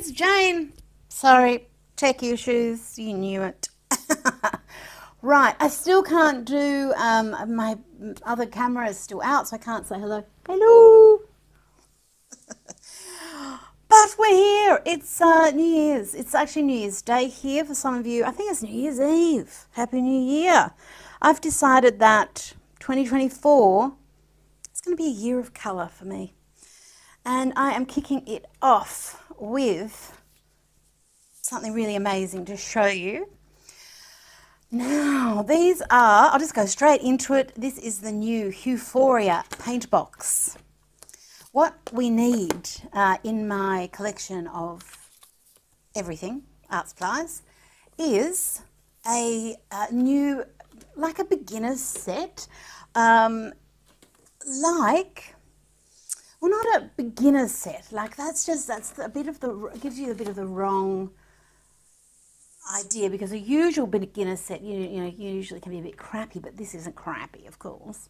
it's Jane. Sorry, tech issues, you knew it. Right, I still can't do, my other camera is still out, so I can't say hello. Hello! But we're here. It's New Year's. It's actually New Year's Day here for some of you. I think it's New Year's Eve. Happy New Year. I've decided that 2024 is going to be a year of colour for me. And I am kicking it off with something really amazing to show you. Now, these are, I'll just go straight into it. This is the new Euphoria paint box. What we need in my collection of everything, art supplies, is a new, like a beginner's set, well, not a beginner's set, like that's a bit of the, gives you a bit of the wrong idea, because a usual beginner set, you usually can be a bit crappy, but this isn't crappy, of course.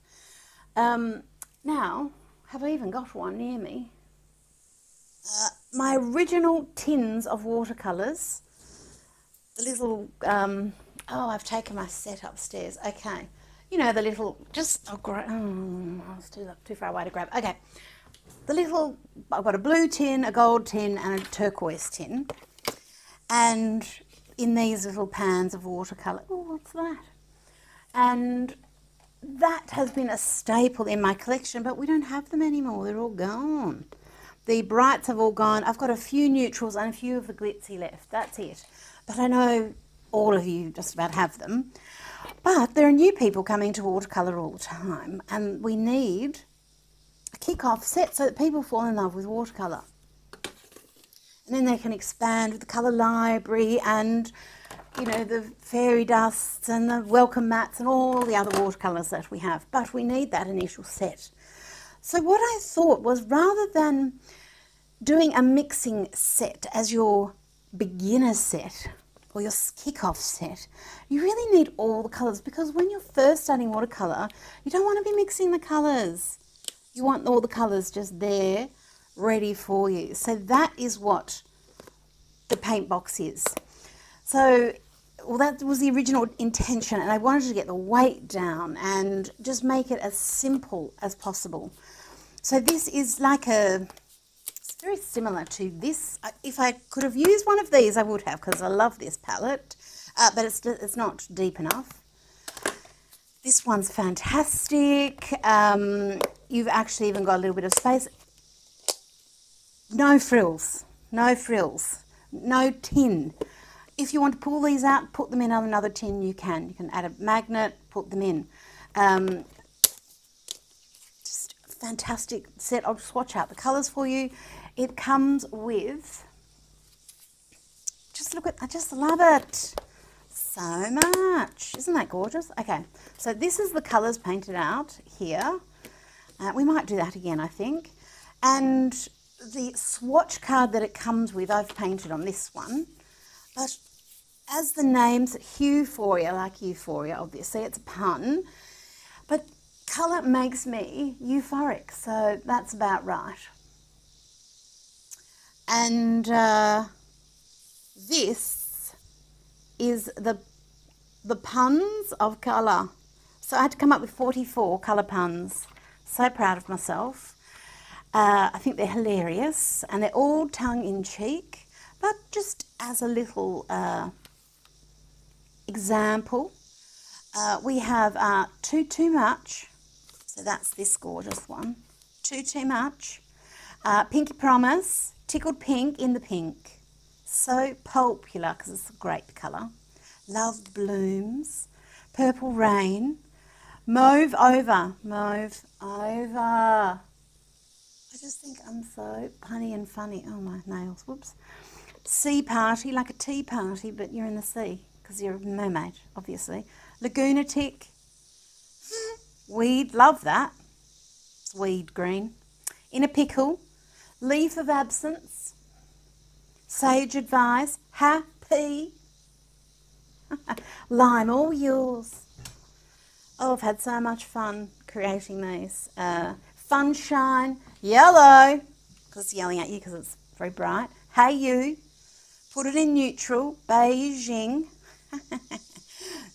Now, have I even got one near me? My original tins of watercolours, the little, oh, I've taken my set upstairs, okay. You know, the little, just, oh, I was too far away to grab, okay. The little, I've got a blue tin, a gold tin, and a turquoise tin. And in these little pans of watercolour, oh, what's that? And that has been a staple in my collection, but we don't have them anymore. They're all gone. The brights have all gone. I've got a few neutrals and a few of the glitzy left. That's it. But I know all of you just about have them. But there are new people coming to watercolour all the time, and we need a kick-off set so that people fall in love with watercolour. And then they can expand with the colour library and, you know, the fairy dusts and the welcome mats and all the other watercolours that we have. But we need that initial set. So what I thought was, rather than doing a mixing set as your beginner set or your kick-off set, you really need all the colours, because when you're first starting watercolour, you don't want to be mixing the colours. You want all the colours just there, ready for you. So that is what the paint box is. So, well, that was the original intention, and I wanted to get the weight down and just make it as simple as possible. So this is like a, it's very similar to this. If I could have used one of these, I would have, because I love this palette, but it's not deep enough. This one's fantastic. You've actually even got a little bit of space. No frills, no frills, no tin. If you want to pull these out, put them in another tin, you can. You can add a magnet, put them in. Just a fantastic set. I'll swatch out the colours for you. It comes with, just look at, I just love it so much. Isn't that gorgeous? Okay, so this is the colours painted out here. We might do that again, I think. And the swatch card that it comes with, I've painted on this one, but as the name's Euphoria, like euphoria, obviously it's a pun, but colour makes me euphoric, so that's about right. And this is the puns of colour. So I had to come up with 44 colour puns. So proud of myself. I think they're hilarious, and they're all tongue-in-cheek, but just as a little example, we have Too Too Much, so that's this gorgeous one, Too Too Much, Pinky Promise, Tickled Pink in the Pink, so popular because it's a great colour, Love Blooms, Purple Rain, Mauve Over, Mauve Over. I just think I'm so punny and funny. Oh, my nails, whoops. Sea Party, like a tea party, but you're in the sea, because you're a mermaid, obviously. Lagoonatic, Weed, love that. It's weed green. In a Pickle, Leaf of Absence, Sage Advice, Happy, Lime, all yours. Oh, I've had so much fun creating these. Funshine, Yellow, because it's yelling at you because it's very bright. Hey you, put it in neutral, beiging,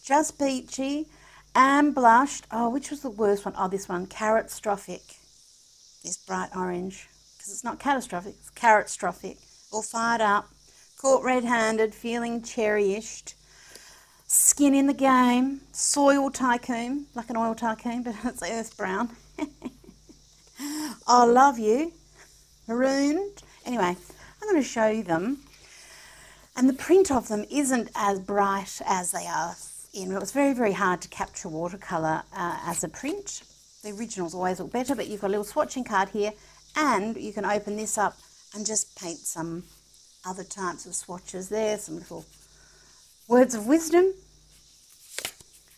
just peachy, and blushed. Oh, which was the worst one? Oh, this one, carrotstrophic. This bright orange, because it's not catastrophic, it's carrotstrophic. All fired up, caught red-handed, feeling cherry-ished. Skin in the game, soil tycoon, like an oil tycoon, but it's earth brown. I love you, marooned. Anyway, I'm going to show you them. And the print of them isn't as bright as they are in. It was very, very hard to capture watercolour as a print. The originals always look better, but you've got a little swatching card here, and you can open this up and just paint some other types of swatches there, some little words of wisdom,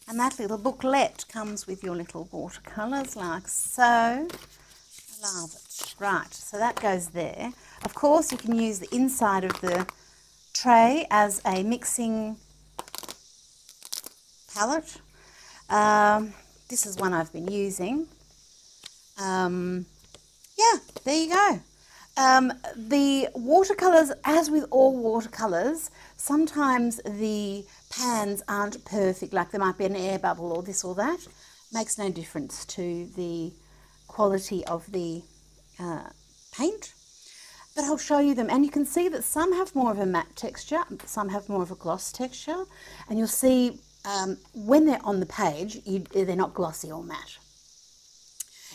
and that little booklet comes with your little watercolours like so. I love it. Right, so that goes there. Of course you can use the inside of the tray as a mixing palette. This is one I've been using. Yeah, there you go. The watercolours, as with all watercolours, sometimes the pans aren't perfect, like there might be an air bubble or this or that. Makes no difference to the quality of the paint. But I'll show you them, and you can see that some have more of a matte texture, some have more of a gloss texture, and you'll see when they're on the page, they're not glossy or matte.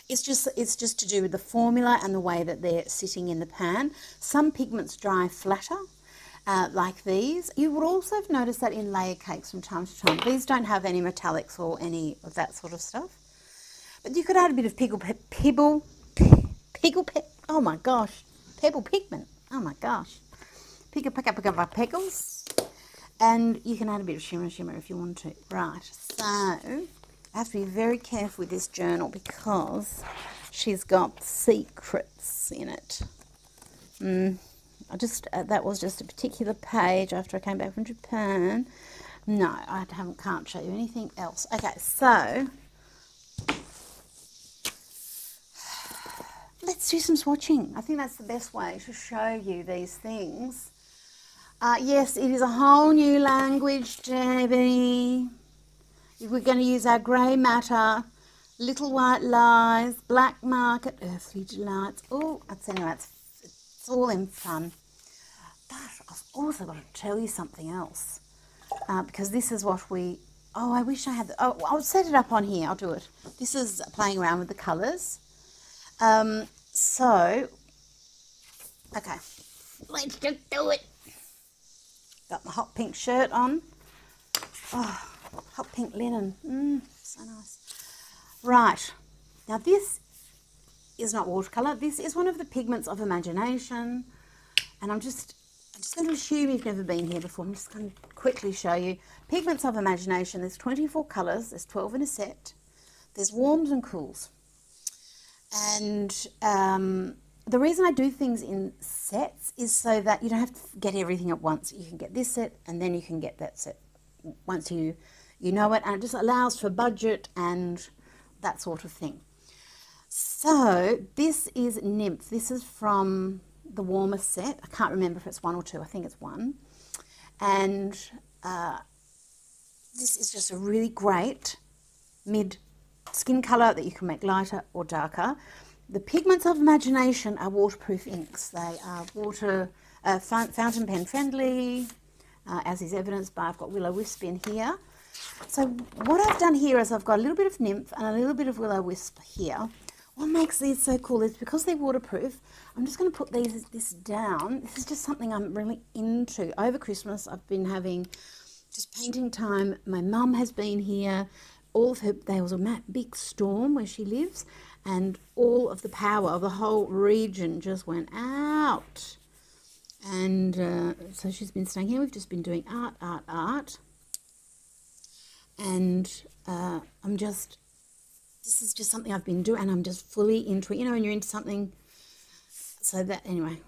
It's just to do with the formula and the way that they're sitting in the pan. Some pigments dry flatter, like these. You would also have noticed that in layer cakes from time to time. These don't have any metallics or any of that sort of stuff. But you could add a bit of pebble pigment. Oh my gosh. Pickles. And you can add a bit of shimmer if you want to. Right, so I have to be very careful with this journal because she's got secrets in it. That was just a particular page after I came back from Japan. No, I can't show you anything else. Okay, so let's do some swatching. I think that's the best way to show you these things. Yes, it is a whole new language, Debbie. We're going to use our grey matter, little white lies, black market, earthly delights. Oh, anyway, it's all in fun. But I've also got to tell you something else, because this is what we... Oh, I wish I had... Oh, I'll set it up on here. I'll do it. This is playing around with the colours. Okay. Let's just do it. Got my hot pink shirt on. Oh. Hot pink linen. So nice. Right, now this is not watercolour. This is one of the Pigments of Imagination. And I'm just going to assume you've never been here before. I'm just going to quickly show you. Pigments of Imagination, there's 24 colours. There's 12 in a set. There's warms and cools. And the reason I do things in sets is so that you don't have to get everything at once. You can get this set and then you can get that set once you know it, and it just allows for budget and that sort of thing. So this is Nymph. This is from the warmer set. I can't remember if it's one or two. I think it's one. And this is just a really great mid skin colour that you can make lighter or darker. The Pigments of Imagination are waterproof inks. They are fountain pen friendly, as is evidenced by I've got Will-O-Wisp in here. So what I've done here is I've got a little bit of Nymph and a little bit of Will-O-Wisp here. What makes these so cool is because they're waterproof, I'm just going to put this down. This is just something I'm really into. Over Christmas I've been having just painting time. My mum has been here. There was a big storm where she lives, and all of the power of the whole region just went out. And so she's been staying here. We've just been doing art. And this is just something I've been doing, and I'm just fully into it. You know, when you're into something, so that, anyway,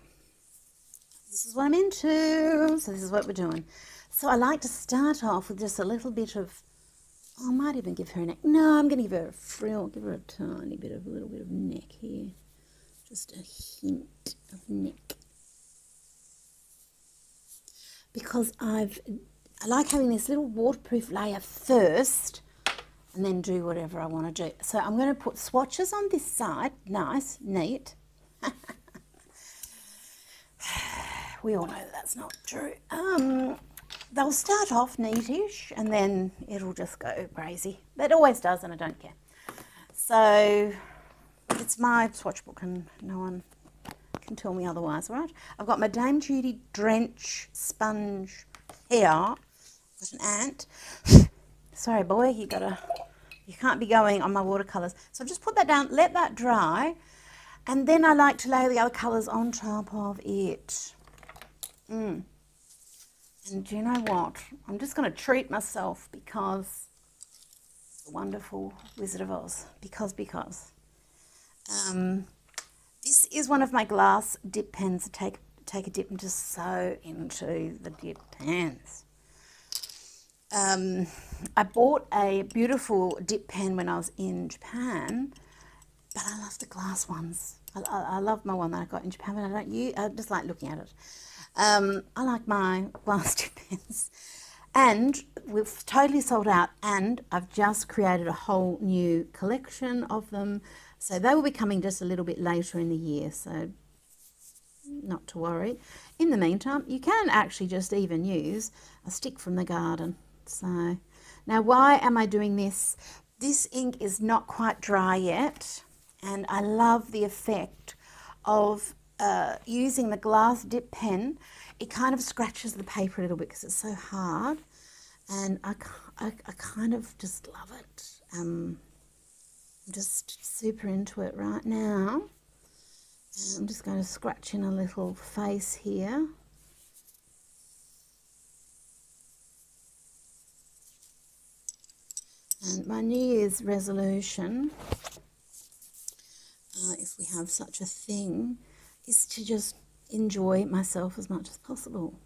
this is what I'm into. So this is what we're doing. So I like to start off with just a little bit of, I might even give her a neck. No, I'm going to give her a frill, give her a tiny bit of, a little bit of neck here. Just a hint of neck. because I like having this little waterproof layer first and then do whatever I want to do. So I'm going to put swatches on this side, nice, neat. We all know that's not true. They'll start off neatish and then it'll just go crazy. That always does and I don't care. So it's my swatch book and no one can tell me otherwise, right? I've got my Dame Judy Drench sponge here. I've got an ant. Sorry boy, you can't be going on my watercolours. So just put that down, let that dry, and then I like to layer the other colours on top of it. And do you know what? I'm just going to treat myself because the wonderful Wizard of Oz. This is one of my glass dip pens. Take a dip and just sew into the dip pens. I bought a beautiful dip pen when I was in Japan, but I love the glass ones. I love my one that I got in Japan, but I don't use. I just like looking at it. I like my glass dip pens, and we've totally sold out, and I've just created a whole new collection of them, so they will be coming just a little bit later in the year, so not to worry. In the meantime, you can actually just even use a stick from the garden. So now, why am I doing this? This ink is not quite dry yet, and I love the effect of using the glass dip pen. It kind of scratches the paper a little bit because it's so hard, and I kind of just love it. I'm just super into it right now. And I'm just going to scratch in a little face here. And my New Year's resolution, if we have such a thing, is to just enjoy myself as much as possible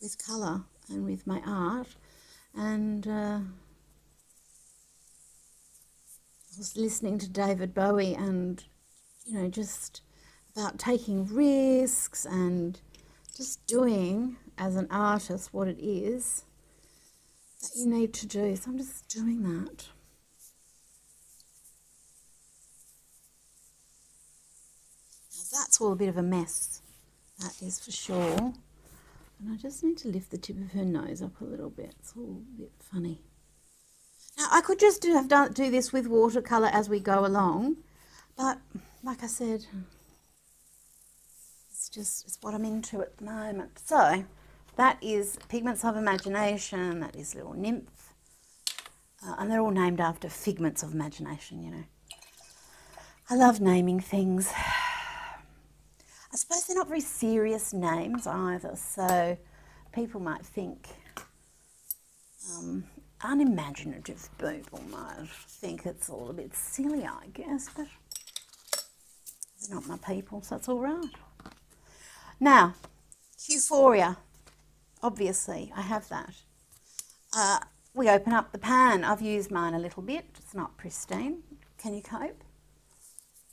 with colour and with my art. And I was listening to David Bowie, and you know, just about taking risks and just doing as an artist what it is that you need to do. So I'm just doing that. That's all a bit of a mess, that is for sure. And I just need to lift the tip of her nose up a little bit. It's all a bit funny. Now, I could just do this with watercolour as we go along, but like I said, it's what I'm into at the moment. So that is Pigments of Imagination. That is Little Nymph, and they're all named after figments of imagination. You know, I love naming things. I suppose they're not very serious names either, so people might think unimaginative people might think it's all a bit silly, I guess, but they're not my people, so it's all right. Now, Euphoria, obviously, I have that. We open up the pan. I've used mine a little bit. It's not pristine. Can you cope?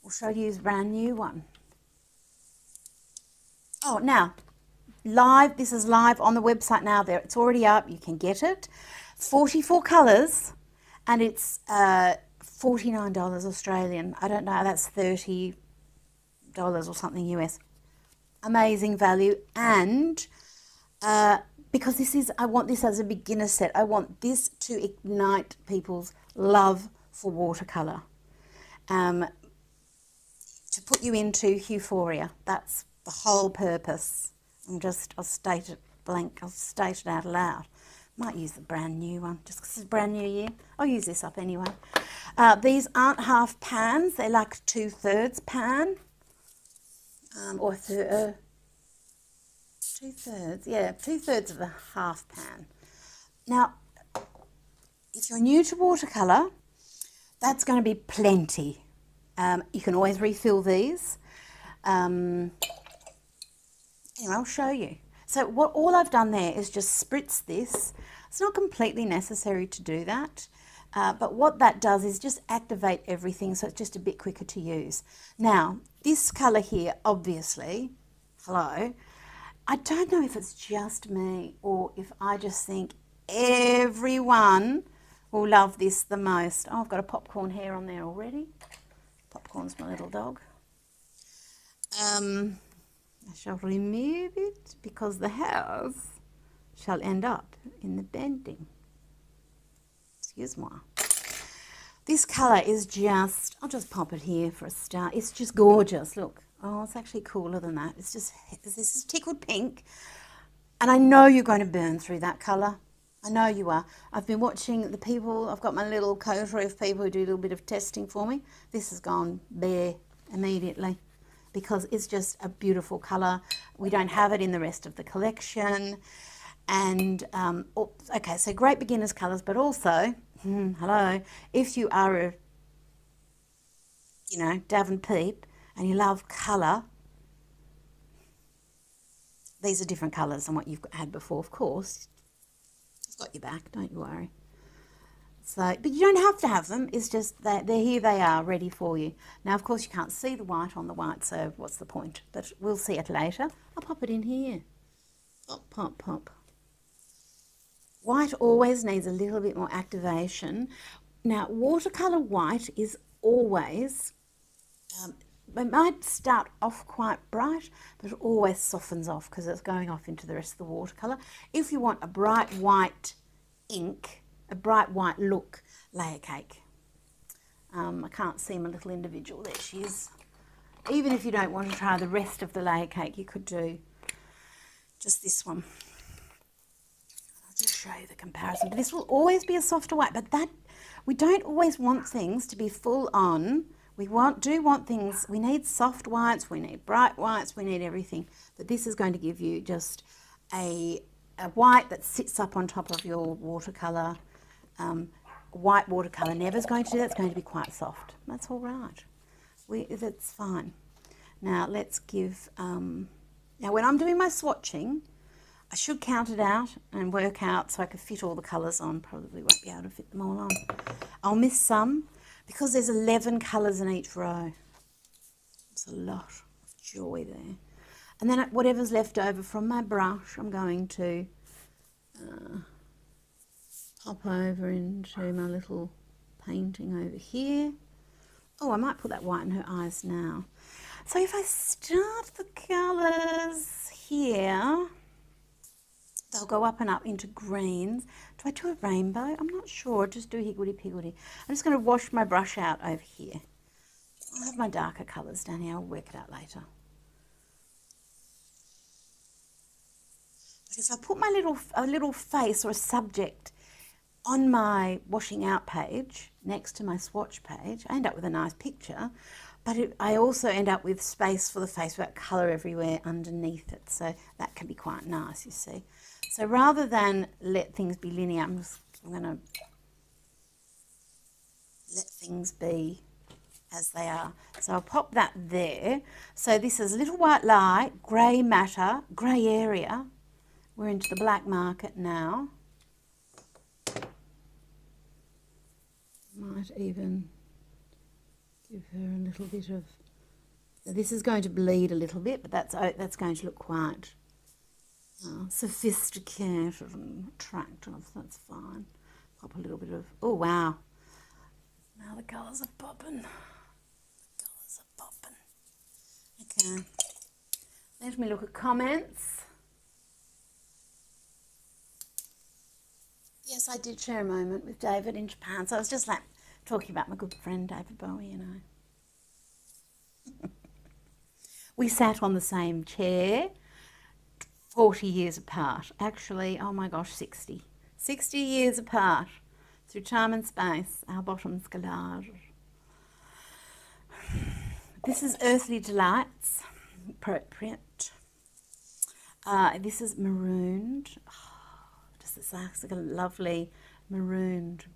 Or shall I use a brand new one? Oh, now, live, this is live on the website now. There, it's already up, you can get it. 44 colours, and it's $49 Australian. I don't know, that's $30 or something US. Amazing value, and because this is, I want this as a beginner set. I want this to ignite people's love for watercolour. To put you into Euphoria, that's the whole purpose. I'll state it blank, I'll state it out aloud. Might use the brand new one, just because it's a brand new year. I'll use this up anyway. These aren't half pans, they're like 2/3 pan. Or 2/3, yeah, 2/3 of a half pan. Now, if you're new to watercolour, that's going to be plenty. You can always refill these. Anyway, I'll show you. So what all I've done there is just spritz this. It's not completely necessary to do that, but what that does is just activate everything, so it's just a bit quicker to use. Now, this colour here, obviously, hello, I don't know if it's just me or if I just think everyone will love this the most. Oh, I've got a popcorn hair on there already. Popcorn's my little dog. I shall remove it because the house shall end up in the painting. Excuse me. This colour is just, I'll just pop it here for a start. It's just gorgeous, look. Oh, it's actually cooler than that. It's just, this is tickled pink. And I know you're going to burn through that colour. I know you are. I've been watching the people, I've got my little coterie of people who do a little bit of testing for me. This has gone bare immediately because it's just a beautiful colour. We don't have it in the rest of the collection. And, okay, so great beginner's colours, but also, hello, if you are a, Davenpeep and you love colour, these are different colours than what you've had before, of course. It's got your back, don't you worry. So, but you don't have to have them, it's just that they're here, they are ready for you. Now, of course, you can't see the white on the white, so what's the point? But we'll see it later. I'll pop it in here. Pop, pop, pop. White always needs a little bit more activation. Now, watercolour white is always, it might start off quite bright, but it always softens off because it's going off into the rest of the watercolour. If you want a bright white ink, a bright white look, layer cake. I can't see my little individual, there she is. Even if you don't want to try the rest of the layer cake, you could do just this one. Show you the comparison, but this will always be a softer white, but that we don't always want things to be full on. We do want things, we need soft whites, we need bright whites, we need everything, but this is going to give you just a white that sits up on top of your watercolour. White watercolour never's going to do that, it's going to be quite soft. That's all right, that's fine. Now let's give, now when I'm doing my swatching, I should count it out and work out so I can fit all the colours on. Probably won't be able to fit them all on. I'll miss some because there's 11 colours in each row. It's a lot of joy there. And then whatever's left over from my brush, I'm going to pop over into my little painting over here. Oh, I might put that white in her eyes now. So if I start the colours here, they'll go up and up into greens. Do I do a rainbow? I'm not sure. Just do higgledy-piggledy. I'm just going to wash my brush out over here. I'll have my darker colours down here. I'll work it out later. But if I put my little face or a subject on my washing out page next to my swatch page, I end up with a nice picture, but I also end up with space for the face without colour everywhere underneath it. So that can be quite nice, you see. So rather than let things be linear, I'm going to let things be as they are. So I'll pop that there. So this is little white light, grey matter, grey area. We're into the black market now. Might even give her a little bit of, this is going to bleed a little bit, but that's going to look quite sophisticated and attractive. That's fine. Pop a little bit of, oh wow, now the colours are popping. The colours are popping. Okay, let me look at comments. Yes, I did share a moment with David in Japan, so I was just like talking about my good friend David Bowie, We sat on the same chair, 40 years apart, actually, oh my gosh, 60. 60 years apart, through time and space, our bottoms collide. This is Earthly Delights, appropriate. This is Marooned, oh, just it's like a lovely marooned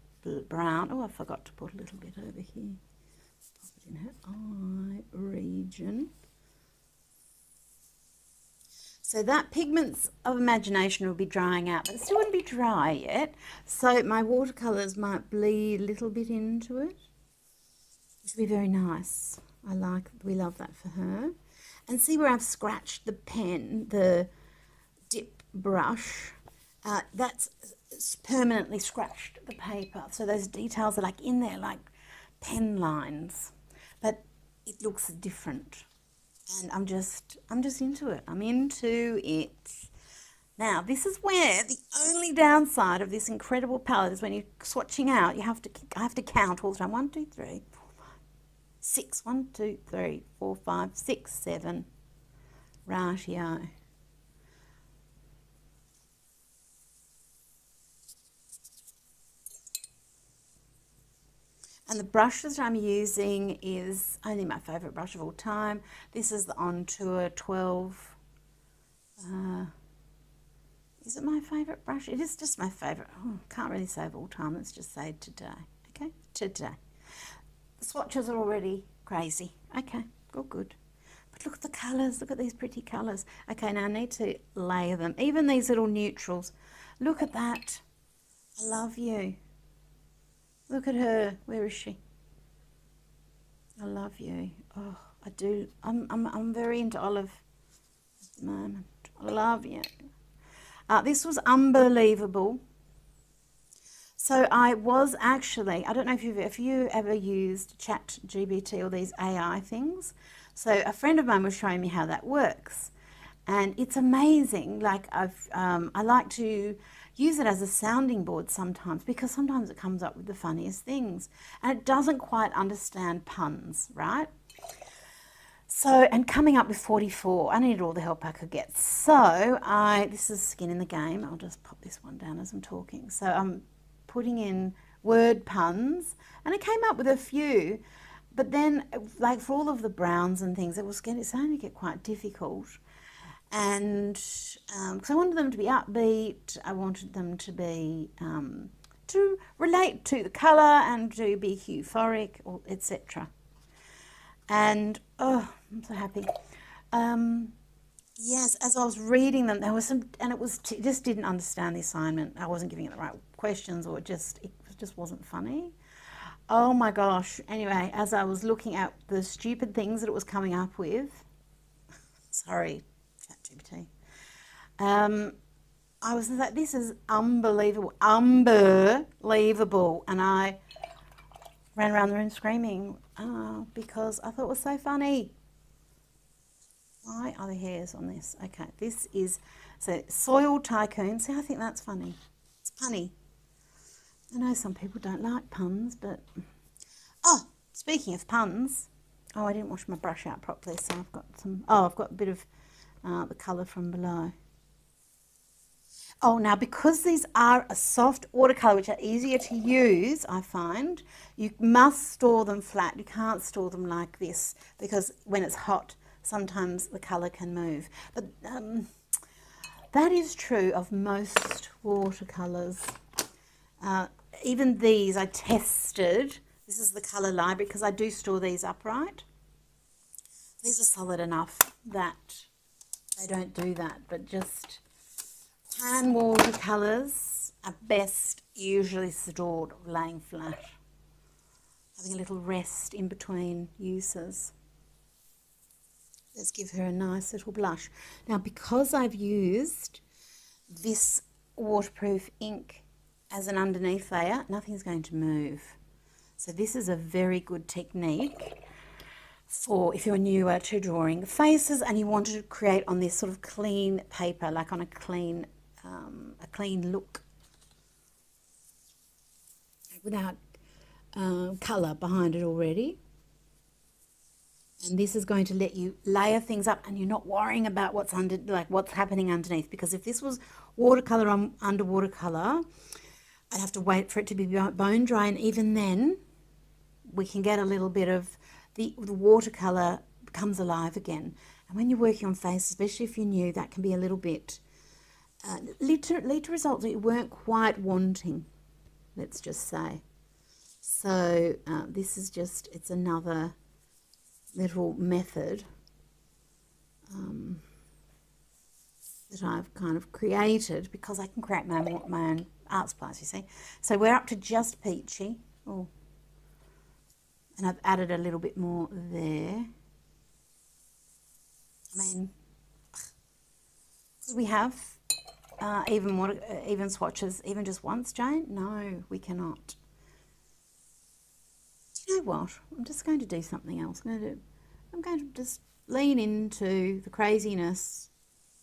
brown. Oh, I forgot to put a little bit over here. Pop it in her eye region. So that Pigments of Imagination will be drying out, but it still wouldn't be dry yet. So my watercolours might bleed a little bit into it, which will be very nice. We love that for her. And see where I've scratched the pen, the brush that's permanently scratched the paper, so those details are like in there like pen lines, but it looks different, and I'm just into it. I'm into it. Now, this is where the only downside of this incredible palette is when you're swatching out, I have to count all the time. 1, 2, 3, 4, 5, 6. 1, 2, 3, 4, 5, 6, 7. Rightio. And the brush that I'm using is only my favourite brush of all time. This is the On Tour 12. Is it my favourite brush? It is just my favourite. Oh, can't really say of all time. Let's just say today. Okay, today. The swatches are already crazy. Okay, all good. But look at the colours. Look at these pretty colours. Okay, now I need to layer them. Even these little neutrals. Look at that. I love you. Look at her. Where is she? I love you. Oh, I do. I'm very into olive at the moment. I love you. This was unbelievable. So I was actually, I don't know if you ever used ChatGPT or these AI things. So a friend of mine was showing me how that works, and it's amazing. Like I like to use it as a sounding board sometimes, because sometimes it comes up with the funniest things and it doesn't quite understand puns, right? So, and coming up with 44, I needed all the help I could get. So this is skin in the game. I'll just pop this one down as I'm talking. So I'm putting in word puns, and it came up with a few, but then like for all of the browns and things, it's starting to get quite difficult. And because I wanted them to be upbeat, I wanted them to be to relate to the colour and to be euphoric, or etc. And oh, I'm so happy. Yes, as I was reading them, there was some, and it just didn't understand the assignment. I wasn't giving it the right questions, or it just wasn't funny. Oh my gosh! Anyway, as I was looking at the stupid things that it was coming up with, sorry. I was like, this is unbelievable, unbelievable, and I ran around the room screaming because I thought it was so funny. Why are the hairs on this? Okay, this is so Soil Tycoon. See, I think that's funny. It's punny. I know some people don't like puns, but oh, speaking of puns, oh, I didn't wash my brush out properly, so I've got some. Oh, I've got a bit of. The colour from below. Oh, now because these are a soft watercolour, which are easier to use, I find, you must store them flat. You can't store them like this, because when it's hot, sometimes the colour can move. But that is true of most watercolours. Even these I tested. This is the colour library, because I do store these upright. These are solid enough that they don't do that, but just tan watercolours are best usually stored laying flat, having a little rest in between uses. Let's give her a nice little blush. Now, because I've used this waterproof ink as an underneath layer, nothing's going to move. So this is a very good technique for if you're newer to drawing faces and you wanted to create on this sort of clean paper, like on a clean look without colour behind it already. And this is going to let you layer things up, and you're not worrying about what's under, like what's happening underneath. Because if this was watercolour on under watercolour, I'd have to wait for it to be bone dry, and even then, we can get a little bit of the watercolour comes alive again. And when you're working on face, especially if you're new, that can be a little bit lead to results that you weren't quite wanting, let's just say. So this is just, it's another little method that I've kind of created, because I can create my own art supplies, you see. So we're up to just peachy. Oh. And I've added a little bit more there. I mean, could we have Even swatches, even just once, Jane? No, we cannot. Do you know what? I'm just going to do something else. I'm going to just lean into the craziness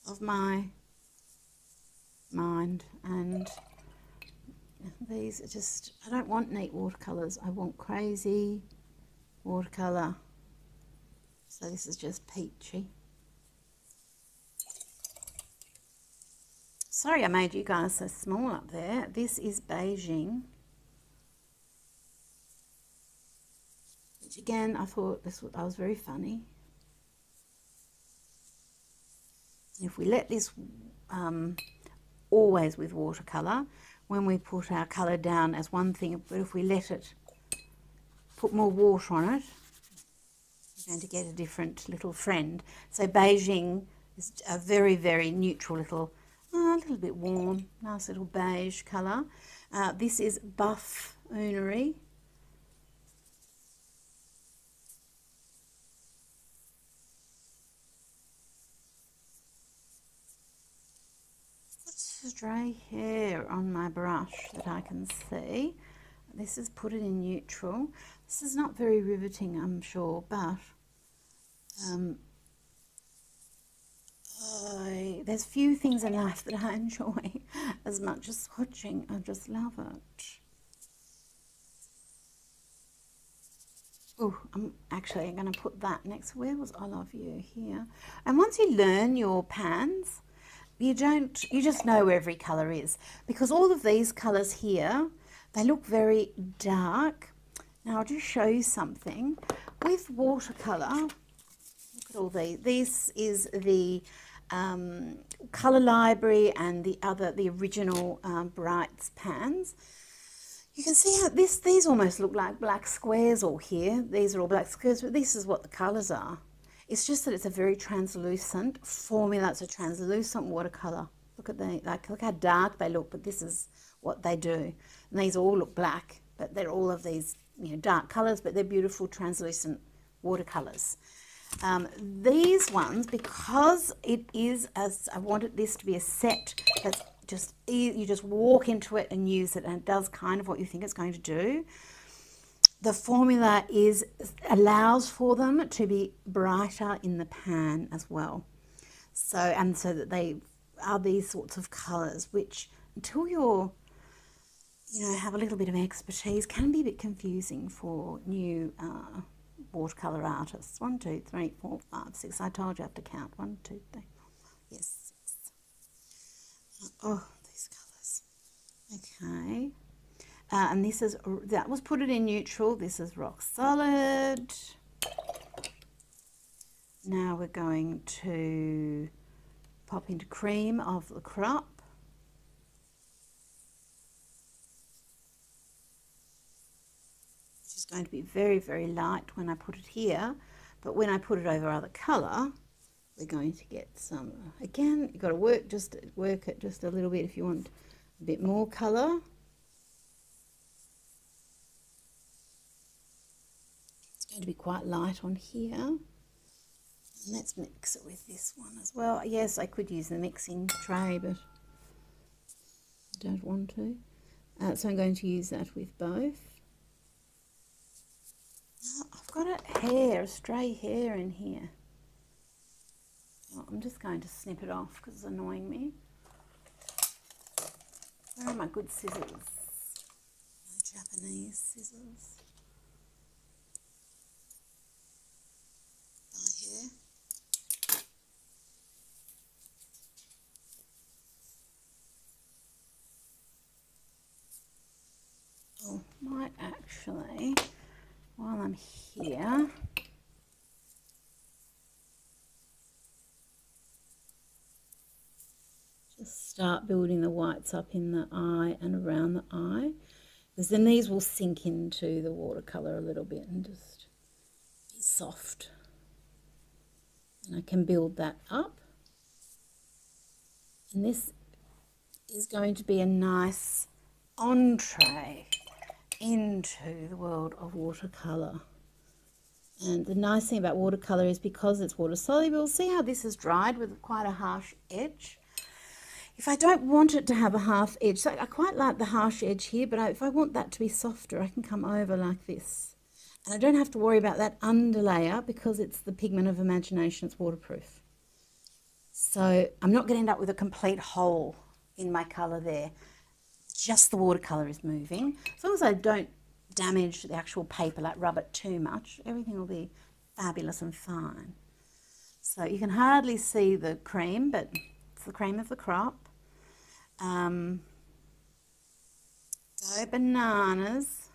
of my mind, and these are just, I don't want neat watercolors, I want crazy watercolor. So this is just peachy. Sorry I made you guys so small up there. This is Beijing, which again I thought this was, I was very funny. If we let this always with watercolor, when we put our color down as one thing, but if we let it put more water on it, we're going to get a different little friend. So Beijing is a very, very neutral little. Oh, a little bit warm, nice little beige colour. This is Buff Oonery. There's grey hair on my brush that I can see. This is Put It in Neutral. This is not very riveting, I'm sure, but there's few things in life that I enjoy as much as swatching. I just love it. Oh, I'm actually going to put that next. Where was I Love You? Here. And once you learn your pans, you just know where every colour is, because all of these colours here, they look very dark. Now I'll just show you something with watercolour. Look at all these. This is the color library and the original Brights pans. You can see how these almost look like black squares all here. These are all black squares, but this is what the colors are. It's just that it's a very translucent formula. It's a translucent watercolor. Look at the, like, look how dark they look, but this is what they do. And these all look black, but they're all of these, you know, dark colors, but they're beautiful translucent watercolors. These ones, because it is, as I wanted this to be a set that's just, you just walk into it and use it, and it does kind of what you think it's going to do. The formula is, allows for them to be brighter in the pan as well. So, and so that they are these sorts of colours, which until you're, you know, have a little bit of expertise, can be a bit confusing for new watercolor artists. 1, 2, 3, 4, 5, 6. I told you I have to count. 1, 2, 3, 4, 5. Yes, yes. Oh, these colors. Okay. And this is, that was Put It in Neutral. This is Rock Solid. Now we're going to pop into Cream of the Crop. Going to be very, very light when I put it here, but when I put it over other colour, we're going to get some. Again, you've got to work it just a little bit if you want a bit more colour. It's going to be quite light on here. And let's mix it with this one as well. Yes, I could use the mixing tray, but I don't want to. So I'm going to use that with both. I've got a stray hair in here. Well, I'm just going to snip it off because it's annoying me. Where are my good scissors? My Japanese scissors. My hair. Oh, might actually. While I'm here, just start building the whites up in the eye and around the eye, because then these will sink into the watercolor a little bit and just be soft. And I can build that up. And this is going to be a nice entree into the world of watercolor. And the nice thing about watercolor is because it's water soluble, see how this is dried with quite a harsh edge, if I don't want it to have a half edge, so I quite like the harsh edge here, but if I want that to be softer, I can come over like this. And I don't have to worry about that underlayer because it's the pigment of imagination, it's waterproof. So I'm not going to end up with a complete hole in my colour there. Just the watercolour is moving. As long as I don't damage the actual paper, like rub it too much, everything will be fabulous and fine. So you can hardly see the cream, but it's the cream of the crop. Go bananas.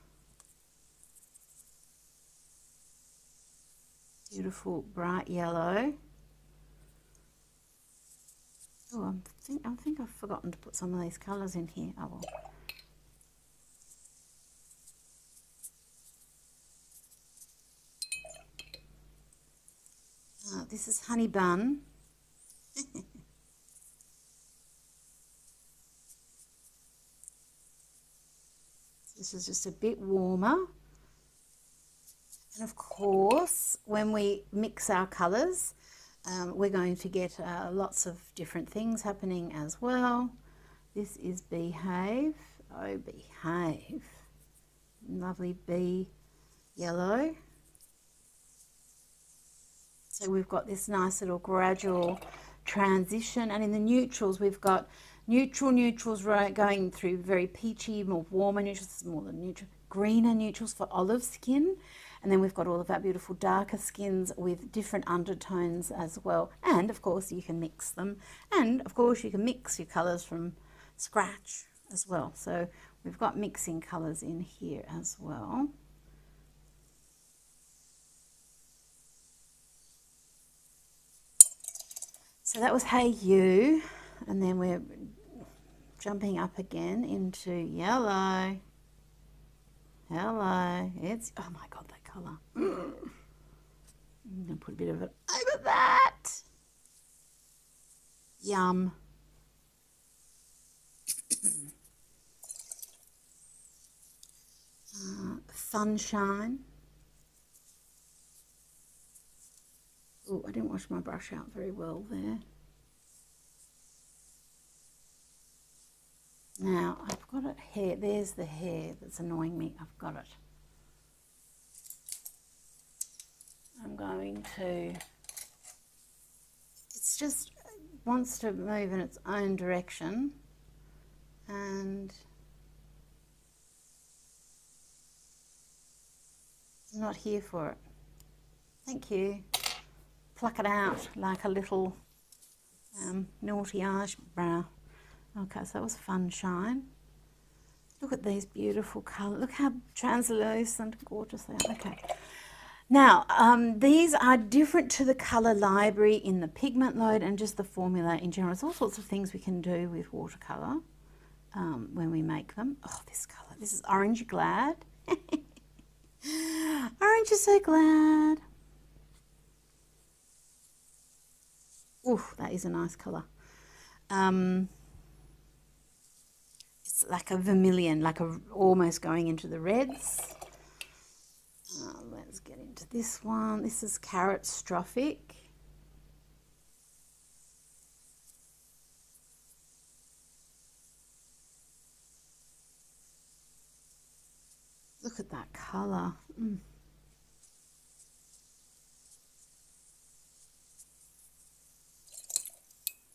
Beautiful bright yellow. Oh, I think I've forgotten to put some of these colours in here. I will. This is honey bun. This is just a bit warmer. And of course, when we mix our colours, we're going to get lots of different things happening as well. This is Behave. Oh, Behave. Lovely bee yellow. So we've got this nice little gradual transition. And in the neutrals, we've got neutrals going through very peachy, more warmer neutrals, more than neutral, greener neutrals for olive skin. And then we've got all of our beautiful darker skins with different undertones as well. And of course you can mix them. And of course you can mix your colours from scratch as well. So we've got mixing colours in here as well. So that was Hey You. And then we're jumping up again into yellow. Hello. It's, oh my God, that colour. I'm going to put a bit of it over that. Yum. Sunshine. Oh, I didn't wash my brush out very well there. Now, I've got it here. There's the hair that's annoying me. I've got it. I'm going to... It's just... It wants to move in its own direction. And... I'm not here for it. Thank you. Pluck it out like a little naughty eyebrow. Okay, so that was Funshine. Look at these beautiful colours. Look how translucent and gorgeous they are. Okay. Now, these are different to the colour library in the pigment load and just the formula in general. There's all sorts of things we can do with watercolour when we make them. Oh, this colour. This is Orange Glad. Orange is so glad. Oof, that is a nice colour. Like a vermilion, like a, almost going into the reds. Let's get into this one. This is Carrotstrophic. Look at that colour.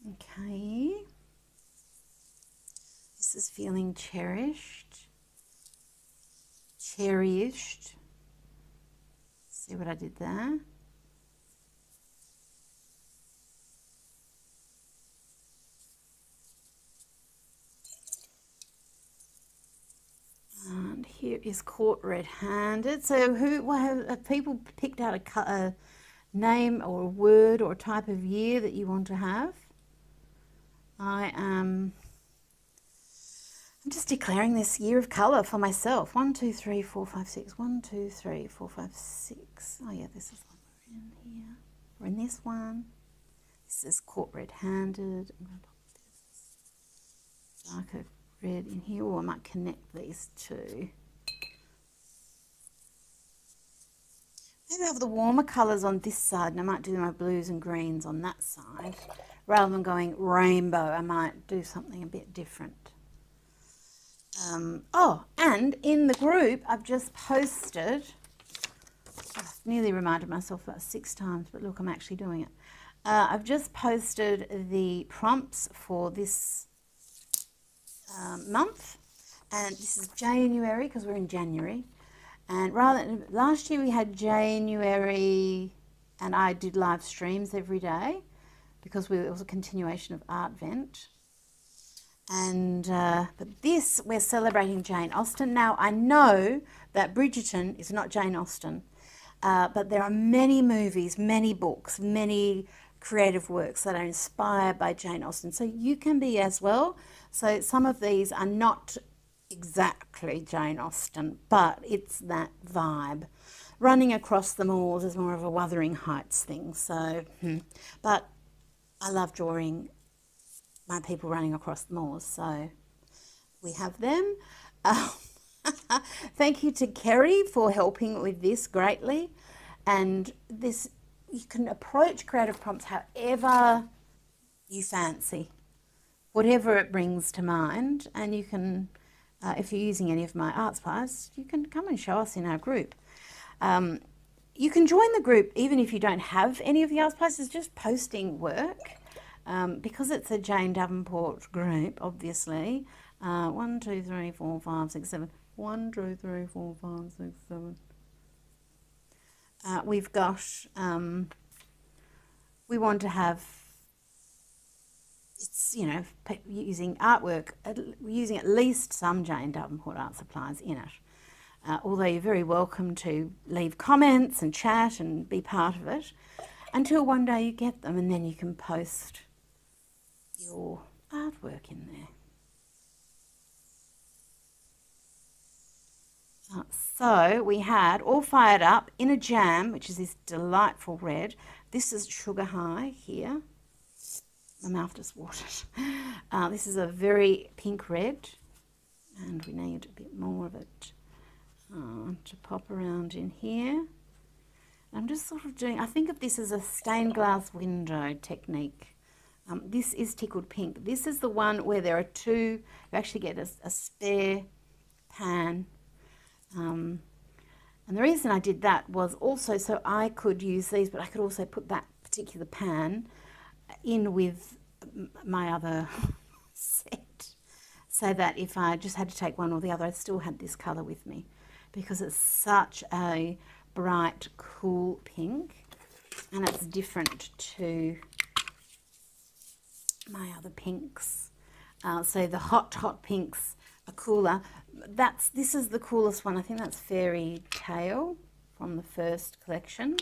Okay. This is Feeling Cherished, Cherished, see what I did there? And here is Caught Red-Handed. So who, well, have people picked out a name or a word or a type of year that you want to have? I'm just declaring this year of colour for myself. 1, 2, 3, 4, 5, 6. 1, 2, 3, 4, 5, 6. Oh yeah, this is one we're in here. We're in this one. This is Caught Red-Handed. I'm going to pop this darker red in here. Or I might connect these two. Maybe I have the warmer colours on this side and I might do my blues and greens on that side rather than going rainbow, I might do something a bit different. Oh, and in the group, I've just posted, I've nearly reminded myself about 6 times, but look, I'm actually doing it. I've just posted the prompts for this month, and this is January, because we're in January. And last year we had January, and I did live streams every day, because it was a continuation of Artvent. And but this, we're celebrating Jane Austen. Now, I know that Bridgerton is not Jane Austen, but there are many movies, many books, many creative works that are inspired by Jane Austen. So you can be as well. So some of these are not exactly Jane Austen, but it's that vibe. Running across the moors is more of a Wuthering Heights thing. So, but I love drawing my people running across the moors, so we have them. Thank you to Kerry for helping with this greatly. And this, you can approach creative prompts however you fancy, whatever it brings to mind. And you can, if you're using any of my art supplies, you can come and show us in our group. You can join the group even if you don't have any of the art supplies. It's just posting work. Because it's a Jane Davenport group, obviously, 1, 2, 3, 4, 5, 6, 7. We've got, we want to have, it's, you know, using artwork, using at least some Jane Davenport art supplies in it. Although you're very welcome to leave comments and chat and be part of it until one day you get them, and then you can post your artwork in there. So we had All Fired Up, In a Jam, which is this delightful red. This is Sugar High here. My mouth just watered. This is a very pink red, and we need a bit more of it to pop around in here. I'm just sort of doing, I think of this as a stained glass window technique. This is Tickled Pink. This is the one where there are two, you actually get a spare pan. And the reason I did that was also so I could use these, but I could also put that particular pan in with my other set, so that if I just had to take one or the other, I still had this colour with me, because it's such a bright, cool pink, and it's different to my other pinks. So the hot pinks are cooler. This is the coolest one. I think that's Fairy Tale from the first collection.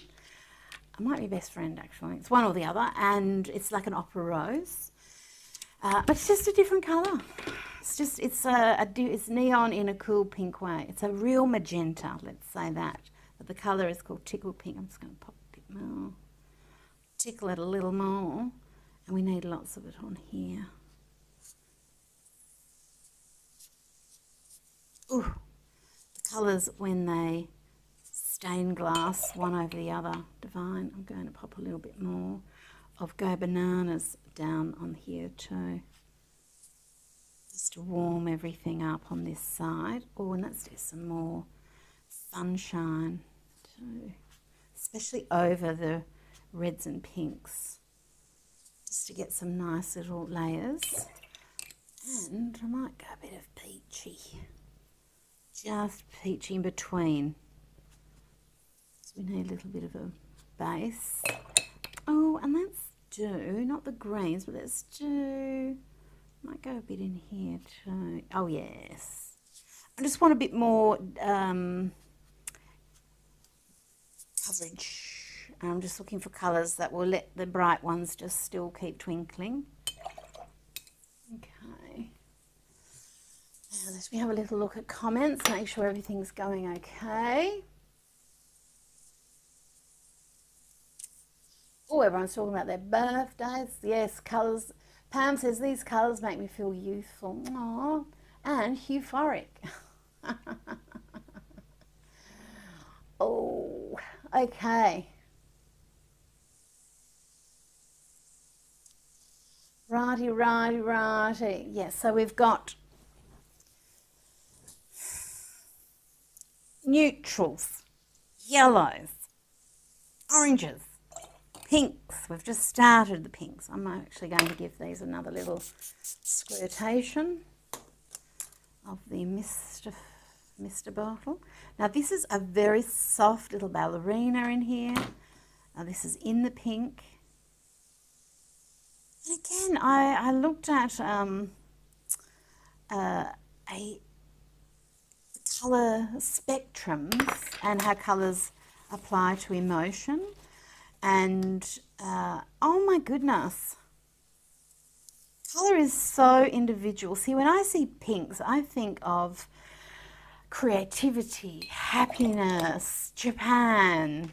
I might be Best Friend, actually. It's one or the other, and it's like an opera rose, but it's just a different color. It's just it's neon in a cool pink way. It's a real magenta, let's say that. But the color is called Tickled Pink. I'm just going to pop a bit more, tickle it a little more. And we need lots of it on here. Ooh, the colours when they stained glass one over the other, divine. I'm going to pop a little bit more of Go Bananas down on here too, just to warm everything up on this side. Oh, and let's do some more sunshine too, especially over the reds and pinks, just to get some nice little layers. And I might go a bit of peachy, just peachy in between. So we need a little bit of a base. Oh, and let's do, not the greens, but let's do, might go a bit in here too. Oh yes, I just want a bit more coverage. I'm just looking for colours that will let the bright ones just still keep twinkling. Okay. Now let's have a little look at comments, make sure everything's going okay. Oh, everyone's talking about their birthdays. Yes, colours. Pam says, these colours make me feel youthful. Aww. And euphoric. Oh, okay. Righty. Yes, so we've got neutrals, yellows, oranges, pinks. We've just started the pinks. I'm actually going to give these another little squirtation of the Mr. Bottle. Now this is a very soft little ballerina in here. Now this is in the pink. And again, I looked at a colour spectrums and how colours apply to emotion, and oh my goodness, colour is so individual. See, when I see pinks, I think of creativity, happiness, Japan,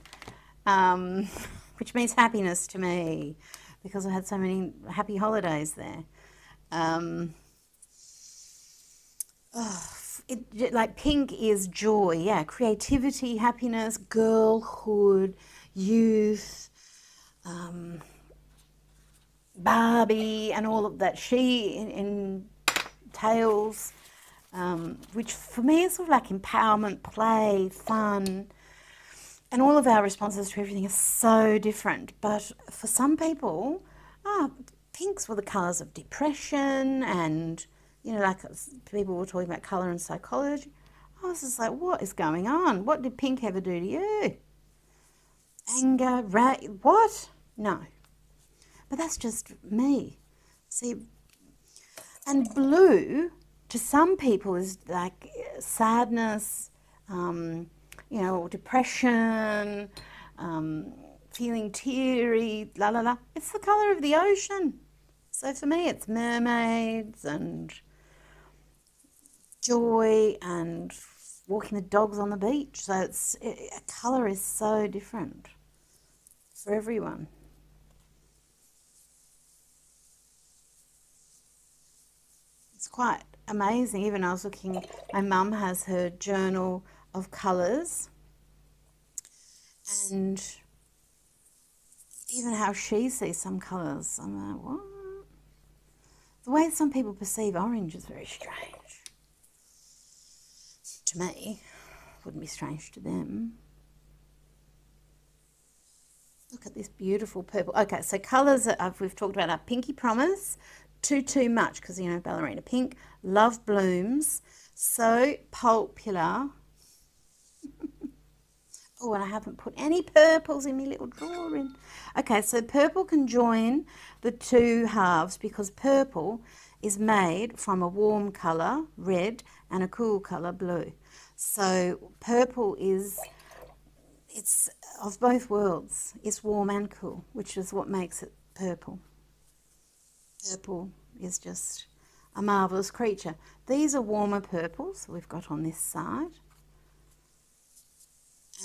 which means happiness to me, because I had so many happy holidays there. Like pink is joy, yeah, creativity, happiness, girlhood, youth, Barbie and all of that. She in Tales, which for me is sort of like empowerment, play, fun. And all of our responses to everything are so different. But for some people, pinks were the colours of depression, and, you know, like people were talking about colour and psychology. I was just like, what is going on? What did pink ever do to you? Anger, what? No. But that's just me. See, and blue to some people is like sadness, you know, depression, feeling teary, la la la. It's the colour of the ocean. So for me, it's mermaids and joy and walking the dogs on the beach. So it's colour is so different for everyone. It's quite amazing. Even I was looking, my mum has her journal of colours, and even how she sees some colours, I'm like, what? The way some people perceive orange is very strange. To me, wouldn't be strange to them. Look at this beautiful purple. Okay, so colours that we've talked about are Pinky Promise, Too Much, because, you know, ballerina pink, Love Blooms, So Popular. Oh, and I haven't put any purples in my little drawing. Okay, so purple can join the two halves, because purple is made from a warm colour, red, and a cool colour, blue. So purple is, it's of both worlds. It's warm and cool, which is what makes it purple. Purple is just a marvellous creature. These are warmer purples we've got on this side.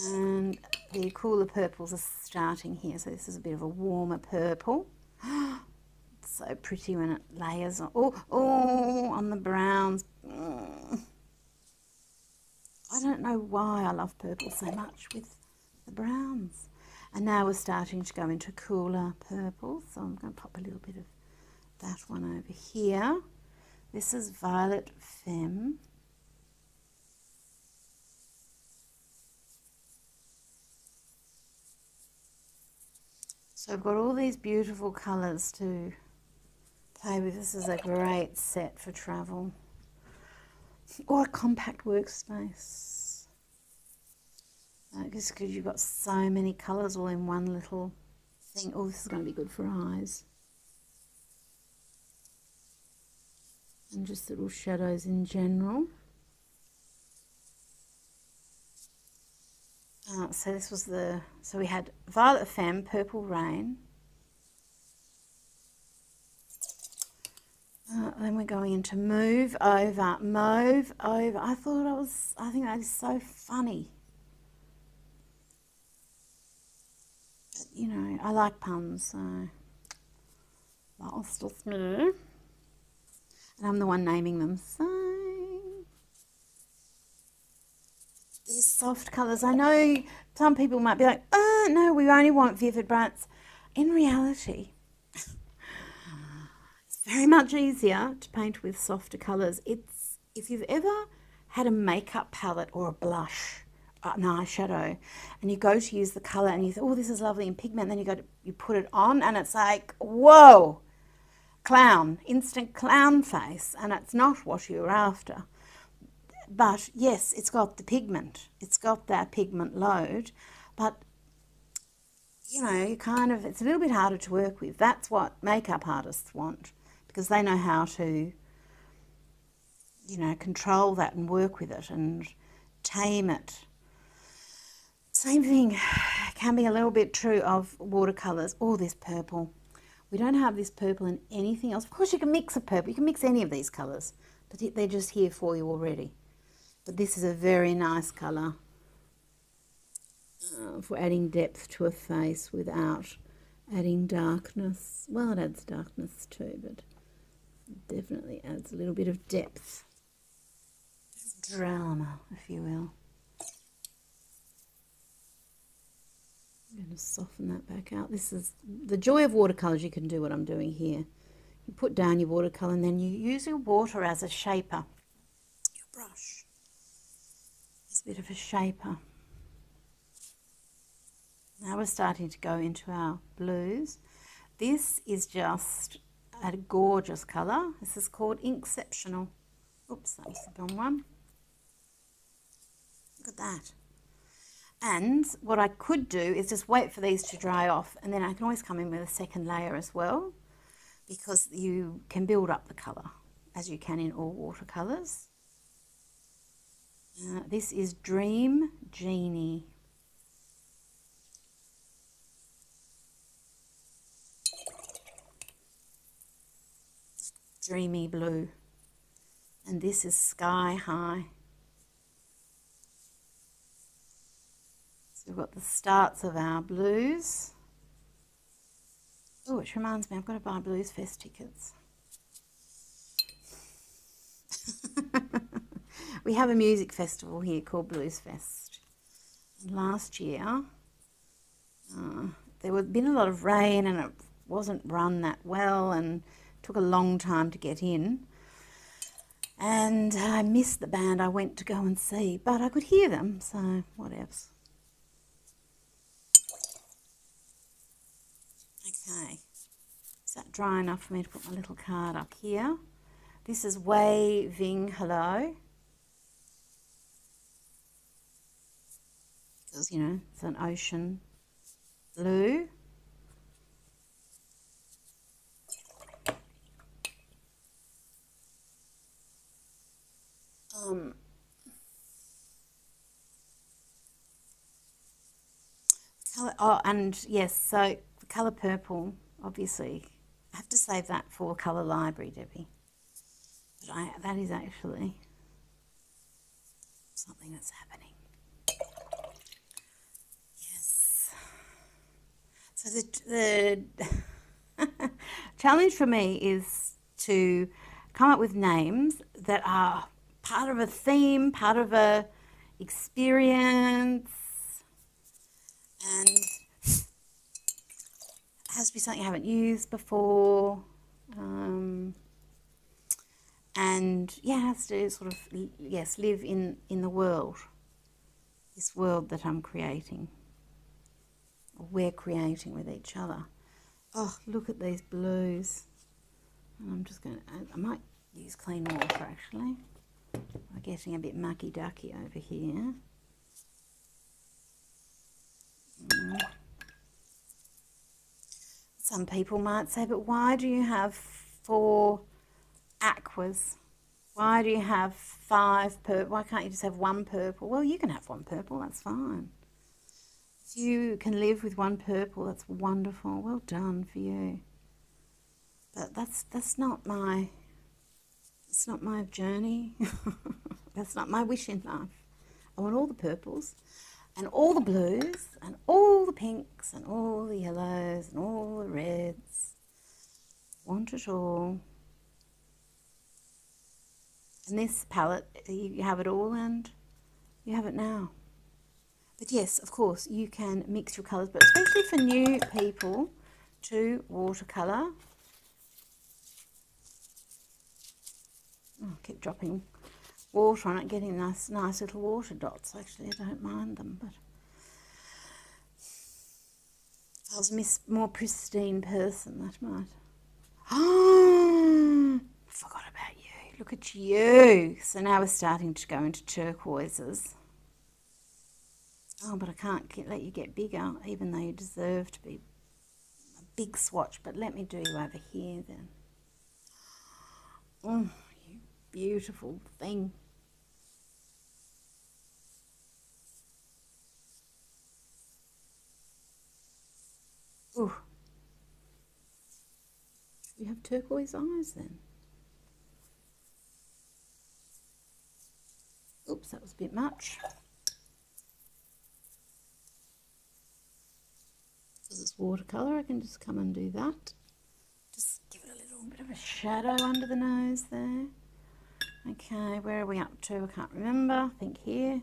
And the cooler purples are starting here, so this is a bit of a warmer purple. It's so pretty when it layers on. Oh, on the browns. I don't know why I love purple so much with the browns. And now we're starting to go into cooler purples, so I'm going to pop a little bit of that one over here. This is Violet Femme. So I've got all these beautiful colours to play with. This is a great set for travel or a compact workspace. Just because you've got so many colours all in one little thing. Oh, this is going to be good for eyes. And just little shadows in general. So this was the, so we had Violet Femme, Purple Rain. Then we're going into Move Over, Move Over. I think that is so funny. But, you know, I like puns, so that'll still do. And I'm the one naming them, so. These soft colours, I know some people might be like, oh no, we only want vivid brights. In reality, very much easier to paint with softer colours. It's, if you've ever had a makeup palette or a blush, an eyeshadow, and you go to use the colour and you think, oh, this is lovely in pigment, and then you go to, you put it on and it's like, whoa, clown, instant clown face, and it's not what you're after. But yes, it's got the pigment, it's got that pigment load, but you know, you kind of, it's a little bit harder to work with. That's what makeup artists want, because they know how to, you know, control that and work with it and tame it. Same thing can be a little bit true of watercolors. Oh, this purple. We don't have this purple in anything else. Of course you can mix a purple, you can mix any of these colors, but they're just here for you already. But this is a very nice color for adding depth to a face without adding darkness. Well, it adds darkness too, but it definitely adds a little bit of depth, drama, if you will. I'm going to soften that back out. This is the joy of watercolors. You can do what I'm doing here. You put down your watercolor and then you use your water as a shaper. Your brush is a bit of a shaper. Now we're starting to go into our blues. This is just a gorgeous colour. This is called Inkceptional. Oops, that was the wrong one. Look at that. And what I could do is just wait for these to dry off, and then I can always come in with a second layer as well, because you can build up the colour as you can in all watercolours. This is Dream Genie. Dreamy blue, and this is Sky High. So we've got the starts of our blues. Oh, which reminds me, I've got to buy Blues Fest tickets. We have a music festival here called Blues Fest. And last year there had been a lot of rain and it wasn't run that well, and took a long time to get in, and I missed the band I went to go and see, but I could hear them, so what else. Okay, is that dry enough for me to put my little card up here? This is Waving Hello, because you know it's an ocean blue. Oh, and yes, so the colour purple, obviously, I have to save that for colour library, Debbie. But that is actually something that's happening. Yes. So the challenge for me is to come up with names that are part of a theme, part of a experience, and it has to be something I haven't used before, and yeah, it has to sort of, yes, live in the world, this world that I'm creating, or we're creating with each other. Oh, look at these blues. And I'm just going to, I might use clean water actually. We're getting a bit mucky-ducky over here. Some people might say, but why do you have 4 aquas? Why do you have 5 purple? Why can't you just have 1 purple? Well, you can have 1 purple, that's fine. If you can live with 1 purple, that's wonderful. Well done for you. But that's not my... It's not my journey. That's not my wish in life. I want all the purples and all the blues and all the pinks and all the yellows and all the reds. Want it all. And this palette, you have it all and you have it now. But yes, of course, you can mix your colours, but especially for new people to watercolour, Oh, I keep dropping water on it, getting nice little water dots. Actually, I don't mind them, but I was a more pristine person, that might. Oh, I forgot about you. Look at you. So now we're starting to go into turquoises. Oh, but I can't let you get bigger, even though you deserve to be a big swatch. But let me do you over here then. Oh, you beautiful thing. Oh, you have turquoise eyes then. Oops, that was a bit much. It's watercolor, I can just come and do that. Just give it a little bit of a shadow under the nose there. Okay, where are we up to? I can't remember. I think here.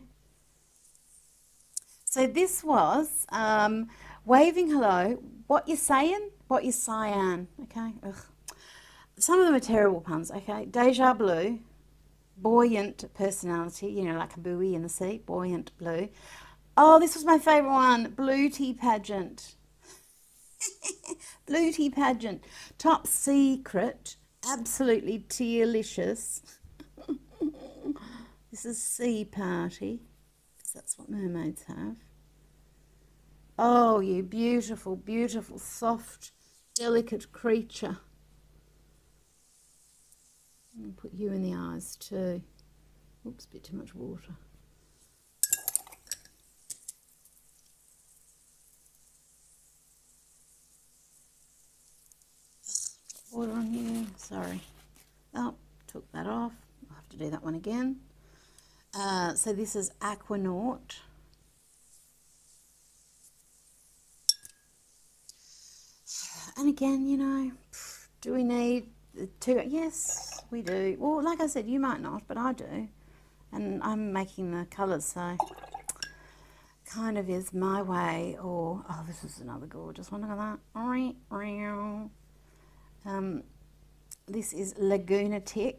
So this was Waving Hello, What You Saying, What You Cyan. Okay, ugh. Some of them are terrible puns. Okay, Deja Blue, Buoyant Personality, you know, like a buoy in the sea, Buoyant Blue. Oh, this was my favourite one, Blue Tea Pageant. Blue Tea Pageant, Top Secret, Absolutely Tearlicious. This is Sea Party, because that's what mermaids have. Oh, you beautiful, beautiful, soft, delicate creature. I'm going to put you in the eyes too. Oops, a bit too much water. Water on you, sorry. Oh, took that off. I'll have to do that one again. So this is Aquanaut. And again, you know, do we need two? Yes, we do. Well, like I said, you might not, but I do. And I'm making the colours, so kind of is my way. Or, oh, this is another gorgeous one. Look at that. This is Lagunatic.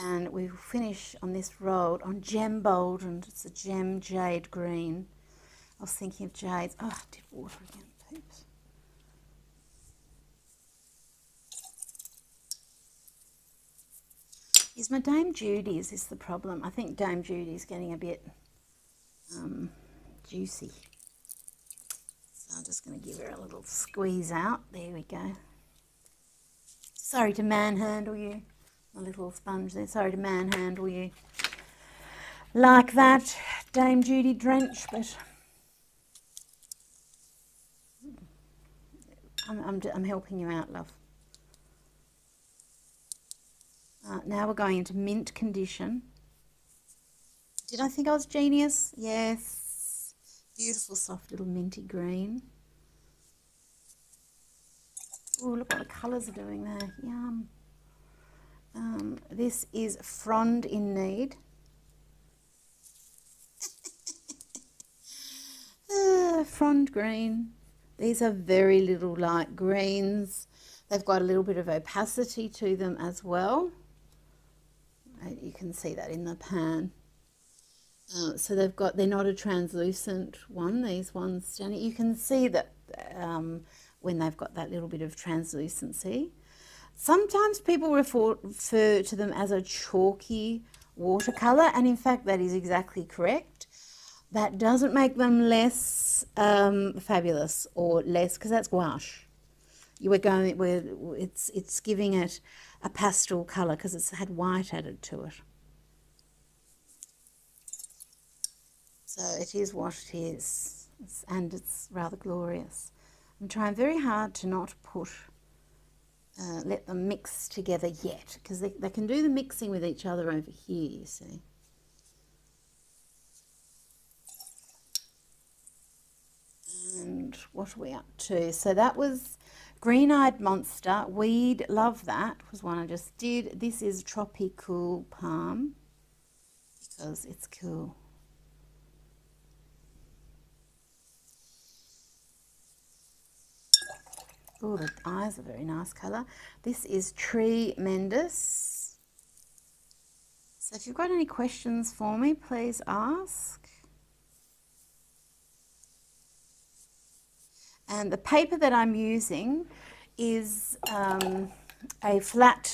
And we will finish on this road on Gem Bold, and it's a gem jade green. I was thinking of jades. Oh, I did water again. Oops. Is my Dame Judy? Is this the problem? I think Dame Judy's getting a bit juicy, so I'm just going to give her a little squeeze out. There we go. Sorry to manhandle you, my little sponge there. Sorry to manhandle you like that, Dame Judy Drench, but I'm helping you out, love. Now we're going into mint condition. Did I think I was genius? Yes. Beautiful, soft little minty green. Oh, look what the colours are doing there. Yum. This is Frond in Need. Frond green. These are very little light greens. They've got a little bit of opacity to them as well. You can see that in the pan. So they're not a translucent one, these ones, Jenny. You can see that when they've got that little bit of translucency. Sometimes people refer to them as a chalky watercolour, and in fact that is exactly correct. That doesn't make them less fabulous or less, because that's gouache. It's giving it a pastel colour because it's had white added to it. So it is what it is, and it's rather glorious. I'm trying very hard to not let them mix together yet, because they can do the mixing with each other over here, you see. And what are we up to? So that was Green-Eyed Monster. Weed Love That was one I just did. This is Tropical Palm, because it's cool. Oh, the eyes are a very nice colour. This is Tremendous. So if you've got any questions for me, please ask. And the paper that I'm using is the flat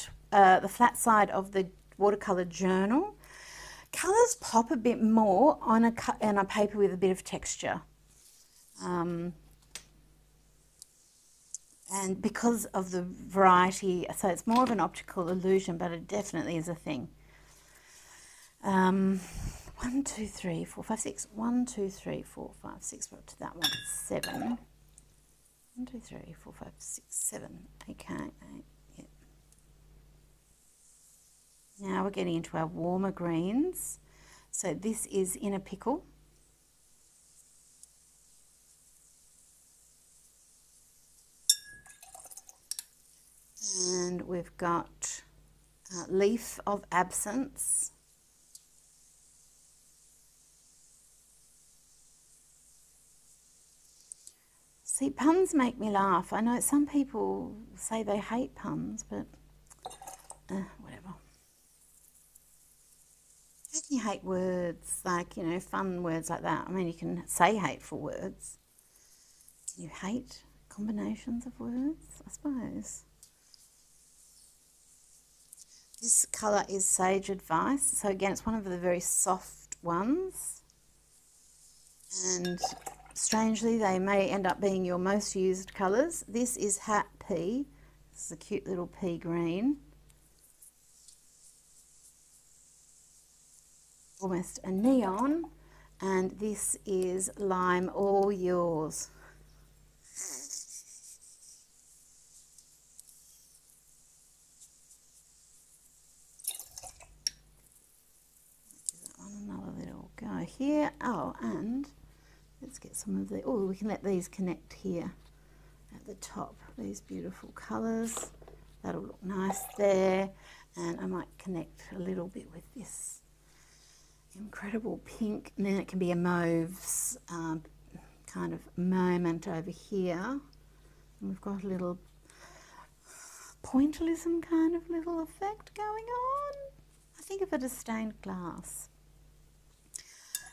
side of the watercolour journal. Colours pop a bit more on a paper with a bit of texture. And because of the variety, so it's more of an optical illusion, but it definitely is a thing. 1, 2, 3, 4, 5, 6. 1, 2, 3, 4, 5, 6. We're up to that one. 7. 1, 2, 3, 4, 5, 6, 7. Okay. 8, yep. Now we're getting into our warmer greens. So this is In a Pickle. And we've got Leaf of Absence. See, puns make me laugh. I know some people say they hate puns, but whatever. How can you hate words? Like, you know, fun words like that. I mean, you can say hateful words. Can you hate combinations of words? I suppose. This colour is Sage Advice. So again, it's one of the very soft ones. And strangely, they may end up being your most used colours. This is Hat Pea. This is a cute little pea green. Almost a neon. And this is Lime All Yours. Here, oh, and let's get some of the, oh, we can let these connect here at the top, these beautiful colours. That'll look nice there, and I might connect a little bit with this incredible pink, and then it can be a mauve kind of moment over here, and we've got a little pointillism kind of little effect going on. I think of it as stained glass.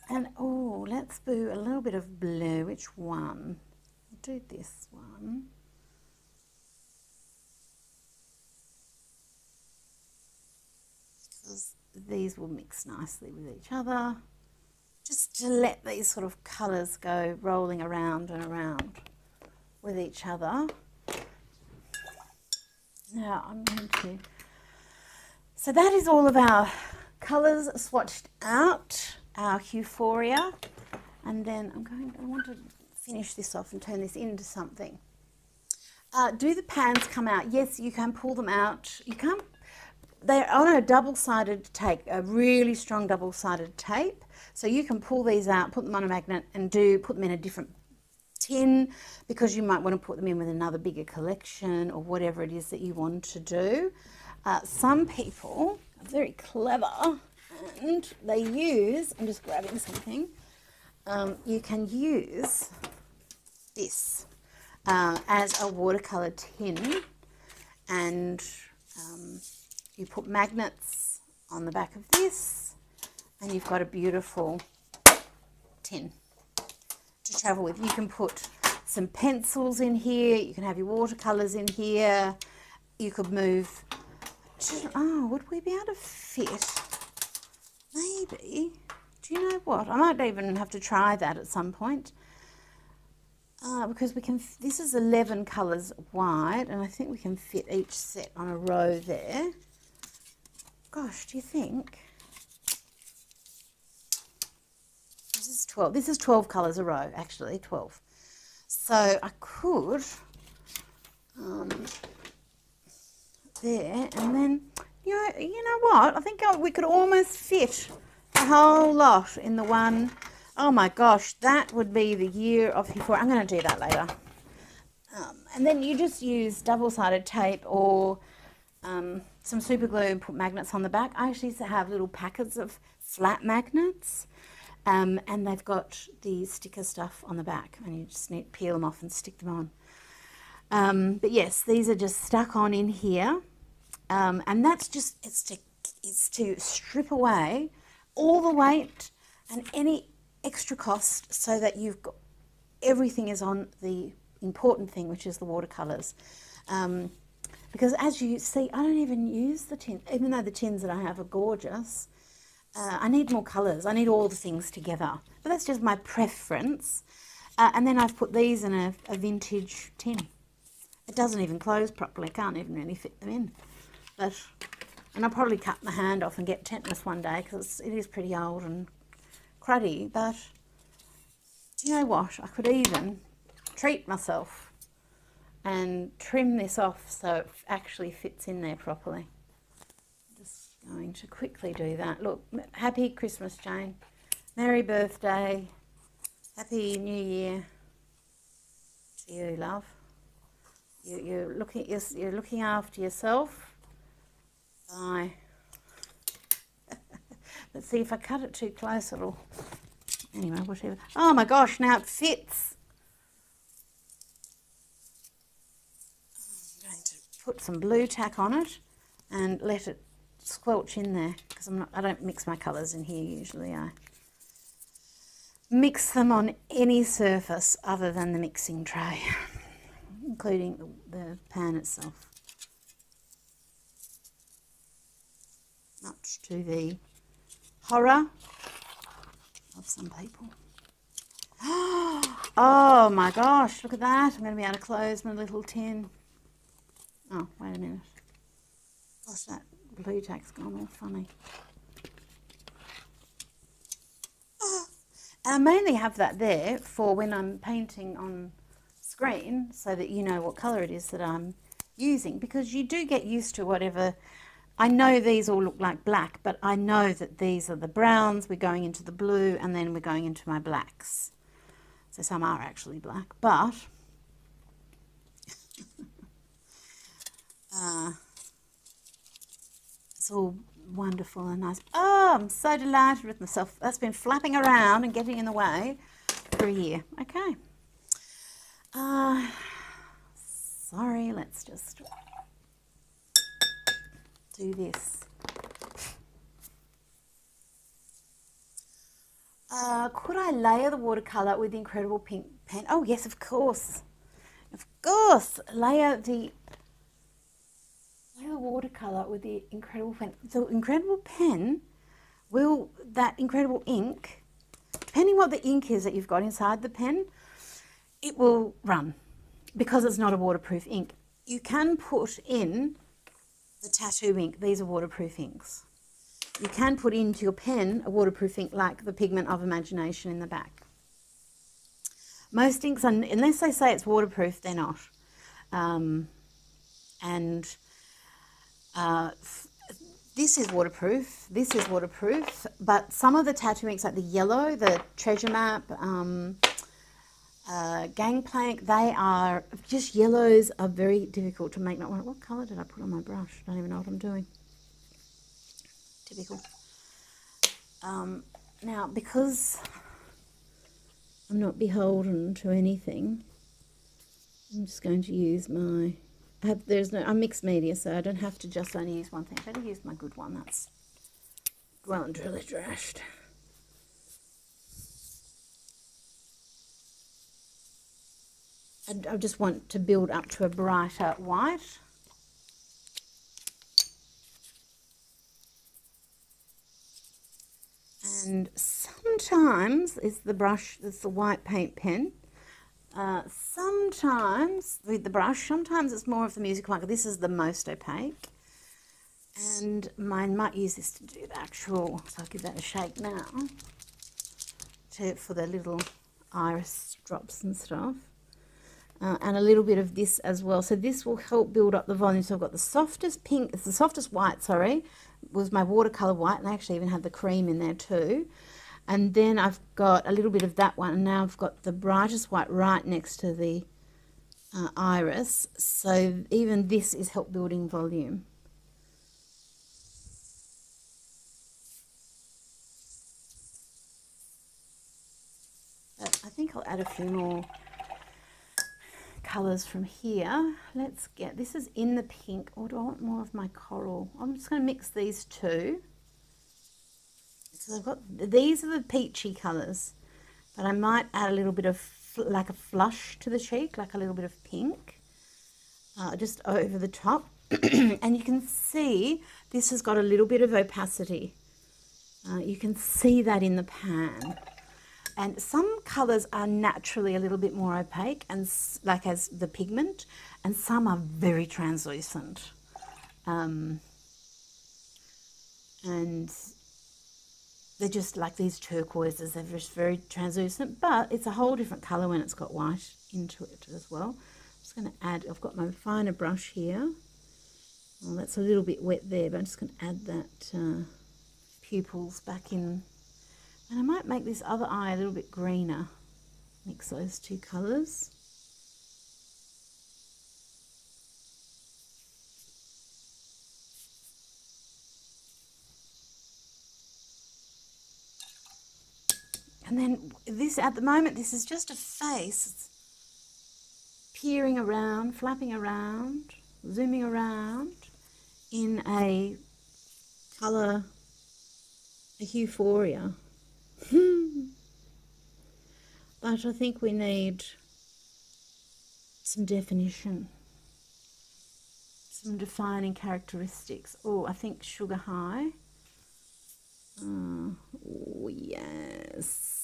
And, oh, let's do a little bit of blue. Which one? I'll do this one. Because these will mix nicely with each other. Just to let these sort of colours go rolling around and around with each other. Now, I'm going to... So that is all of our colours swatched out. Our Euphoria, and then I want to finish this off and turn this into something. Do the pans come out? Yes, you can pull them out. You can't, they're on a double-sided tape, a really strong double-sided tape, so you can pull these out, put them on a magnet, and put them in a different tin, because you might want to put them in with another bigger collection or whatever it is that you want to do. Some people are very clever. And they use, I'm just grabbing something, you can use this as a watercolour tin, and you put magnets on the back of this, and you've got a beautiful tin to travel with. You can put some pencils in here, you can have your watercolours in here, you could move, oh, would we be able to fit? Maybe, do you know what, I might even have to try that at some point, because we can, this is 11 colours wide, and I think we can fit each set on a row there. Gosh, do you think? This is 12, this is 12 colours a row, actually, 12. So I could, there, and then... You know what? I think we could almost fit the whole lot in the one. Oh my gosh, that would be the year of Euphoria. I'm going to do that later. And then you just use double-sided tape or some super glue and put magnets on the back. I actually used to have little packets of flat magnets, and they've got the sticker stuff on the back, and you just need to peel them off and stick them on. But yes, these are just stuck on in here, and that's just, it's to strip away all the weight and any extra cost so that you've got, everything is on the important thing, which is the watercolours. Because as you see, I don't even use the tin, even though the tins that I have are gorgeous. I need more colours, I need all the things together. But that's just my preference. And then I've put these in a vintage tin. It doesn't even close properly, can't even really fit them in. But, and I'll probably cut my hand off and get tetanus one day because it is pretty old and cruddy. But do you know what? I could even treat myself and trim this off so it actually fits in there properly. Going to quickly do that. Look, happy Christmas, Jane. Merry birthday. Happy New Year to you, love. You're looking after yourself. Bye. Let's see if I cut it too close, it'll. Anyway, whatever. Oh my gosh! Now it fits. I'm going to put some blue tack on it and let it squelch in there, because I don't mix my colours in here usually. I mix them on any surface other than the mixing tray, including the pan itself. Much to the horror of some people. Oh my gosh, look at that. I'm going to be able to close my little tin. Oh, wait a minute. Gosh, that blue tack's gone all funny. I mainly have that there for when I'm painting on screen so that you know what colour it is that I'm using, because you do get used to whatever. I know these all look like black, but I know that these are the browns, we're going into the blue, and then we're going into my blacks. So some are actually black, but it's all wonderful and nice. Oh, I'm so delighted with myself. That's been flapping around and getting in the way for a year. Okay. Sorry, let's just do this. Could I layer the watercolour with the incredible pink pen? Oh, yes, of course. Of course. Layer the watercolour with the incredible pen. The incredible pen will, that incredible ink, depending what the ink is that you've got inside the pen, it will run because it's not a waterproof ink. You can put in the tattoo ink. These are waterproof inks. You can put into your pen a waterproof ink like the Pigment of Imagination in the back. Most inks, unless they say it's waterproof, they're not. This is waterproof, but some of the tattoo inks like the yellow, the Treasure Map, Gangplank, they are just yellows, are very difficult to make. Not one. What colour did I put on my brush? I don't even know what I'm doing. Typical. Now, because I'm not beholden to anything, I'm just going to use my... I'm mixed media, so I don't have to just only use one thing. I better use my good one. That's well and truly trashed. And I just want to build up to a brighter white. And sometimes it's the brush, it's the white paint pen. Sometimes with the brush, sometimes it's more of the musical marker. This is the most opaque, and mine might use this to do the actual, so I'll give that a shake now for the little iris drops and stuff, and a little bit of this as well. So this will help build up the volume. So I've got the softest pink, it's the softest white, sorry, was my watercolor white, and I actually even had the cream in there too. And then I've got a little bit of that one, and now I've got the brightest white right next to the iris. So even this is help building volume. But I think I'll add a few more colours from here. Let's get, this is in the pink, or do I want more of my coral? I'm just going to mix these two. So I've got, these are the peachy colours, but I might add a little bit of like a flush to the cheek, like a little bit of pink, just over the top. And you can see this has got a little bit of opacity. You can see that in the pan. And some colours are naturally a little bit more opaque, and like as the pigment, and some are very translucent. And they're just like these turquoises, they're just very translucent, but it's a whole different colour when it's got white into it as well. I'm just going to add, I've got my finer brush here. Well, that's a little bit wet there, but I'm just going to add that pupils back in. And I might make this other eye a little bit greener. Mix those two colours. And then this, at the moment, this is just a face. It's peering around, flapping around, zooming around in a colour, a euphoria. But I think we need some definition, some defining characteristics. Oh, I think Sugar High. Oh, yes.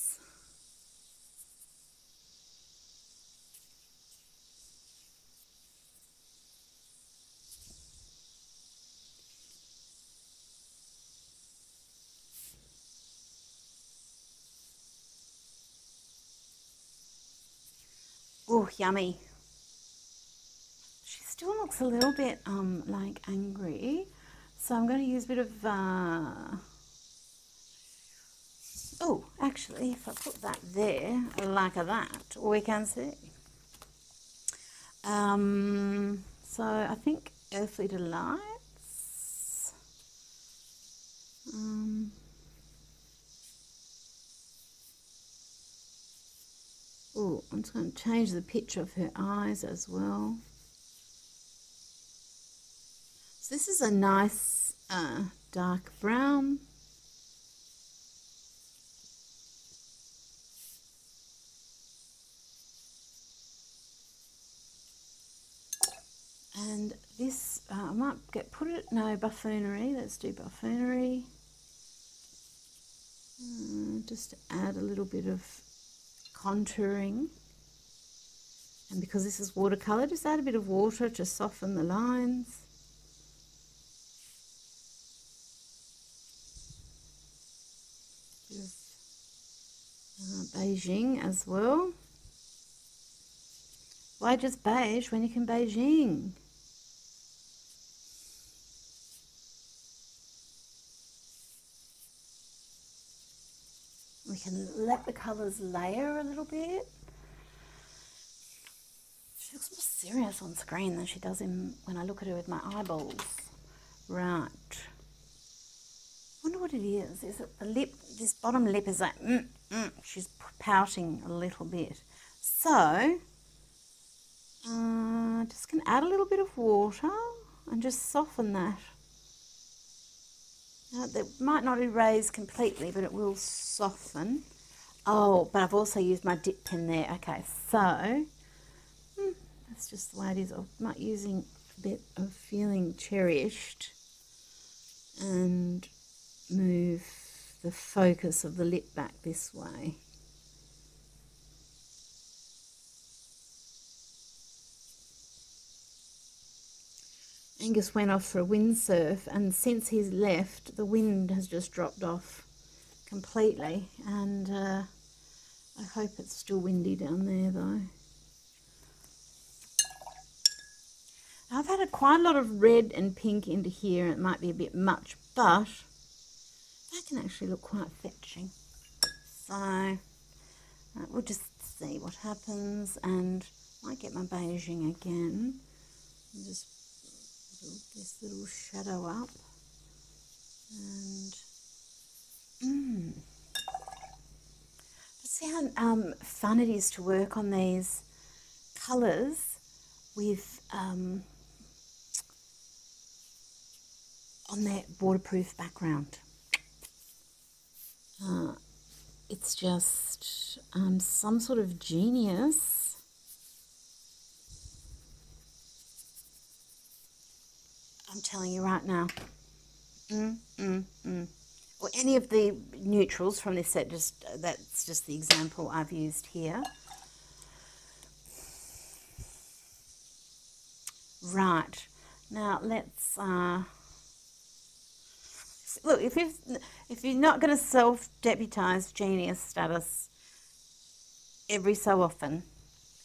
Oh, yummy. She still looks a little bit like angry, so I'm going to use a bit of oh, actually, if I put that there like that, we can see. So I think Earthly Delights. Oh, I'm just going to change the pitch of her eyes as well. So this is a nice dark brown. And this, I might get, put it, no, Buffoonery, let's do Buffoonery. Just to add a little bit of contouring. And because this is watercolour, just add a bit of water to soften the lines. Beijing as well. Why just beige when you can Beijing? We can let the colours layer a little bit. She looks more serious on screen than she does in, when I look at her with my eyeballs. Right. I wonder what it is. Is it the lip? This bottom lip is like, she's pouting a little bit. So, just can add a little bit of water and just soften that. That might not erase completely, but it will soften. Oh, but I've also used my dip pen there. Okay, so that's just the way it is. I'm not using a bit of Feeling Cherished and move the focus of the lip back this way. Angus went off for a windsurf, and since he's left, the wind has just dropped off completely, and I hope it's still windy down there though. I've had quite a lot of red and pink into here, and it might be a bit much, but that can actually look quite fetching. So we'll just see what happens, and I might get my beiging again. I'll just build this little shadow up, and but see how fun it is to work on these colours with on that waterproof background. It's just some sort of genius. I'm telling you right now. Or any of the neutrals from this set, just that's just the example I've used here. Right, now let's look. If you're not going to self-deputize genius status every so often,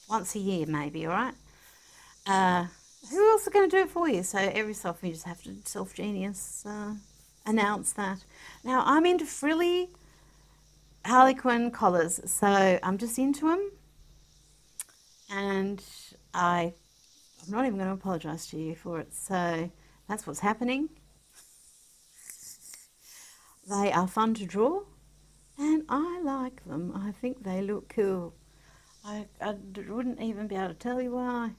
once a year maybe, all right? Who else are going to do it for you? So every so often you just have to self-genius announce that. Now I'm into frilly harlequin collars, so I'm just into them, and I'm not even going to apologise to you for it. So that's what's happening. They are fun to draw, and I like them. I think they look cool. I wouldn't even be able to tell you why.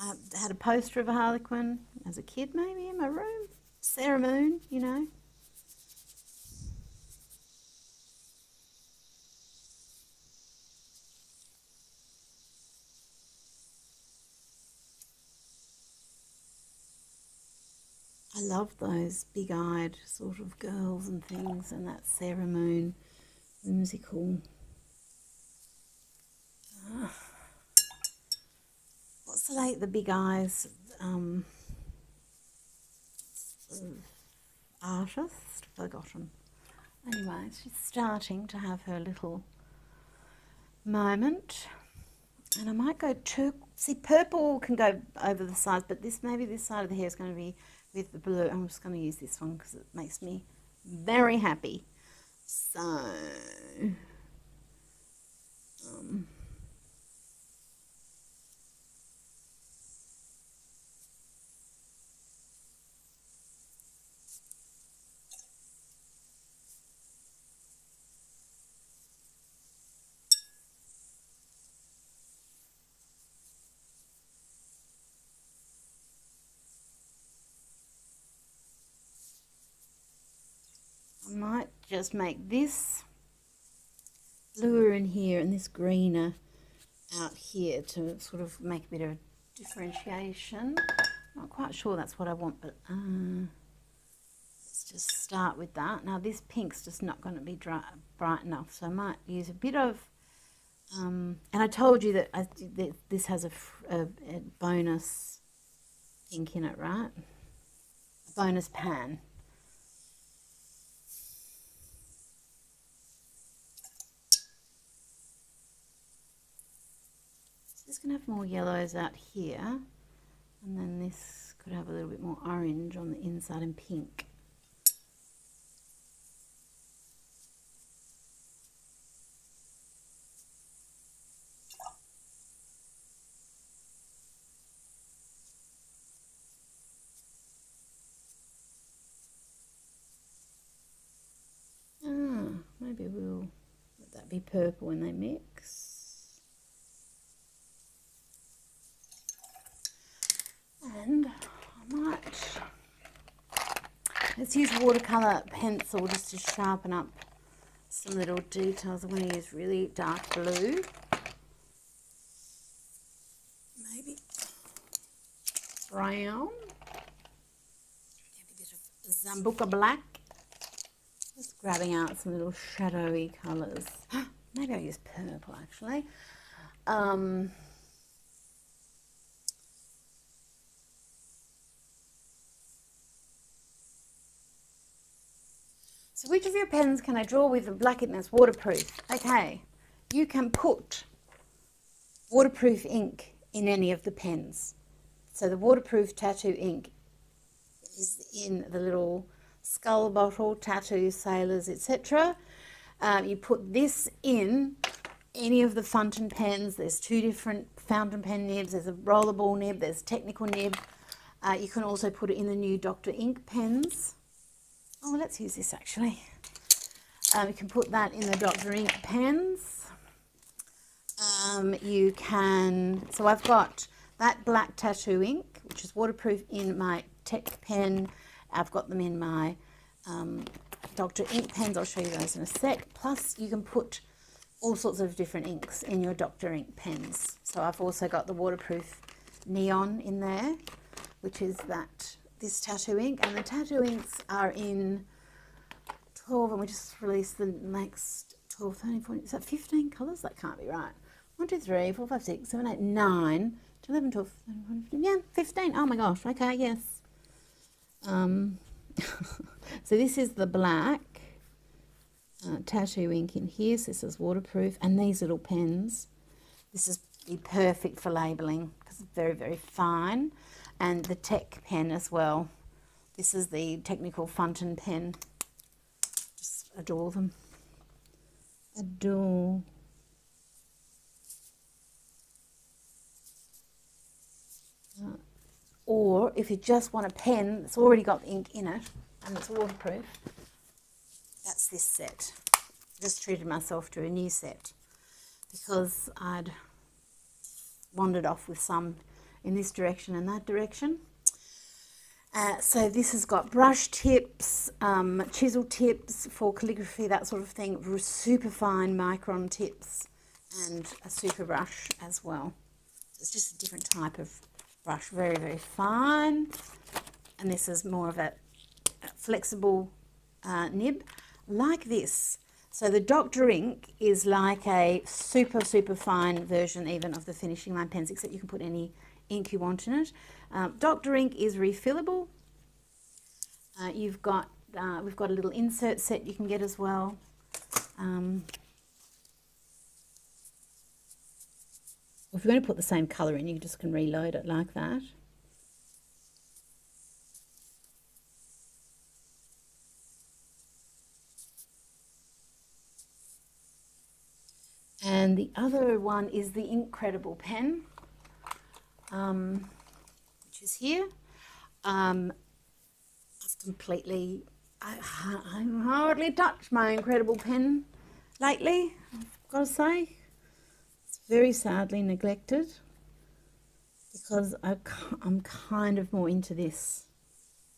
I had a poster of a harlequin as a kid, maybe, in my room. Sarah Moon, you know. I love those big-eyed sort of girls and things, and that Sarah Moon whimsical. What's the big eyes artist? Forgotten. Anyway, she's starting to have her little moment. And I might go purple can go over the sides, but maybe this side of the hair is going to be with the blue. I'm just going to use this one because it makes me very happy. So might just make this bluer in here and this greener out here to sort of make a bit of differentiation. Not quite sure that's what I want, but let's just start with that. Now this pink's just not going to be bright enough, so I might use a bit of and I told you that, that this has a bonus pink in it, right? A bonus pan. It's going to have more yellows out here, and then this could have a little bit more orange on the inside and pink. Maybe we'll let that be purple when they mix. And I might, let's use watercolour pencil just to sharpen up some little details. I'm going to use really dark blue. Maybe brown. Maybe a bit of Zambuca black. Just grabbing out some little shadowy colours. Maybe I'll use purple actually. So which of your pens can I draw with the black ink that's waterproof? Okay, you can put waterproof ink in any of the pens. So the waterproof tattoo ink is in the little skull bottle, tattoo, sailors, etc. You put this in any of the fountain pens. There's two different fountain pen nibs. There's a rollerball nib, there's a technical nib. You can also put it in the new Dr. Ink pens. Oh, let's use this actually. You can put that in the Dr. Ink pens. You can, so I've got that black tattoo ink, which is waterproof, in my tech pen. I've got them in my Dr. Ink pens. I'll show you those in a sec. Plus you can put all sorts of different inks in your Dr. Ink pens. So I've also got the waterproof neon in there, which is this tattoo ink, and the tattoo inks are in 12, and we just released the next 12, 13, 14, is that 15 colours? That can't be right. 1, 2, 3, 4, 5, 6, 7, 8, 9, 11, 12, 13, 14, 15, yeah, 15, oh my gosh, okay, yes. So this is the black tattoo ink in here, so this is waterproof, and these little pens, this is perfect for labelling because it's very, very fine. And the tech pen as well. This is the technical fountain pen. Just adore them. Adore. Or if you just want a pen that's already got ink in it and it's waterproof, that's this set. Just treated myself to a new set because I'd wandered off with some in this direction and that direction. So this has got brush tips, chisel tips for calligraphy, that sort of thing, super fine micron tips, and a super brush as well. It's just a different type of brush, very, very fine. And this is more of a flexible nib, like this. So the Dr. Ink is like a super, super fine version even of the finishing line pens, except you can put any ink you want in it. Dr. Ink is refillable. We've got a little insert set you can get as well. If you're going to put the same colour in, you just can reload it like that. And the other one is the Incredible pen, which is here. I've hardly touched my Incredible pen lately, I've got to say. It's very sadly neglected because I'm kind of more into this.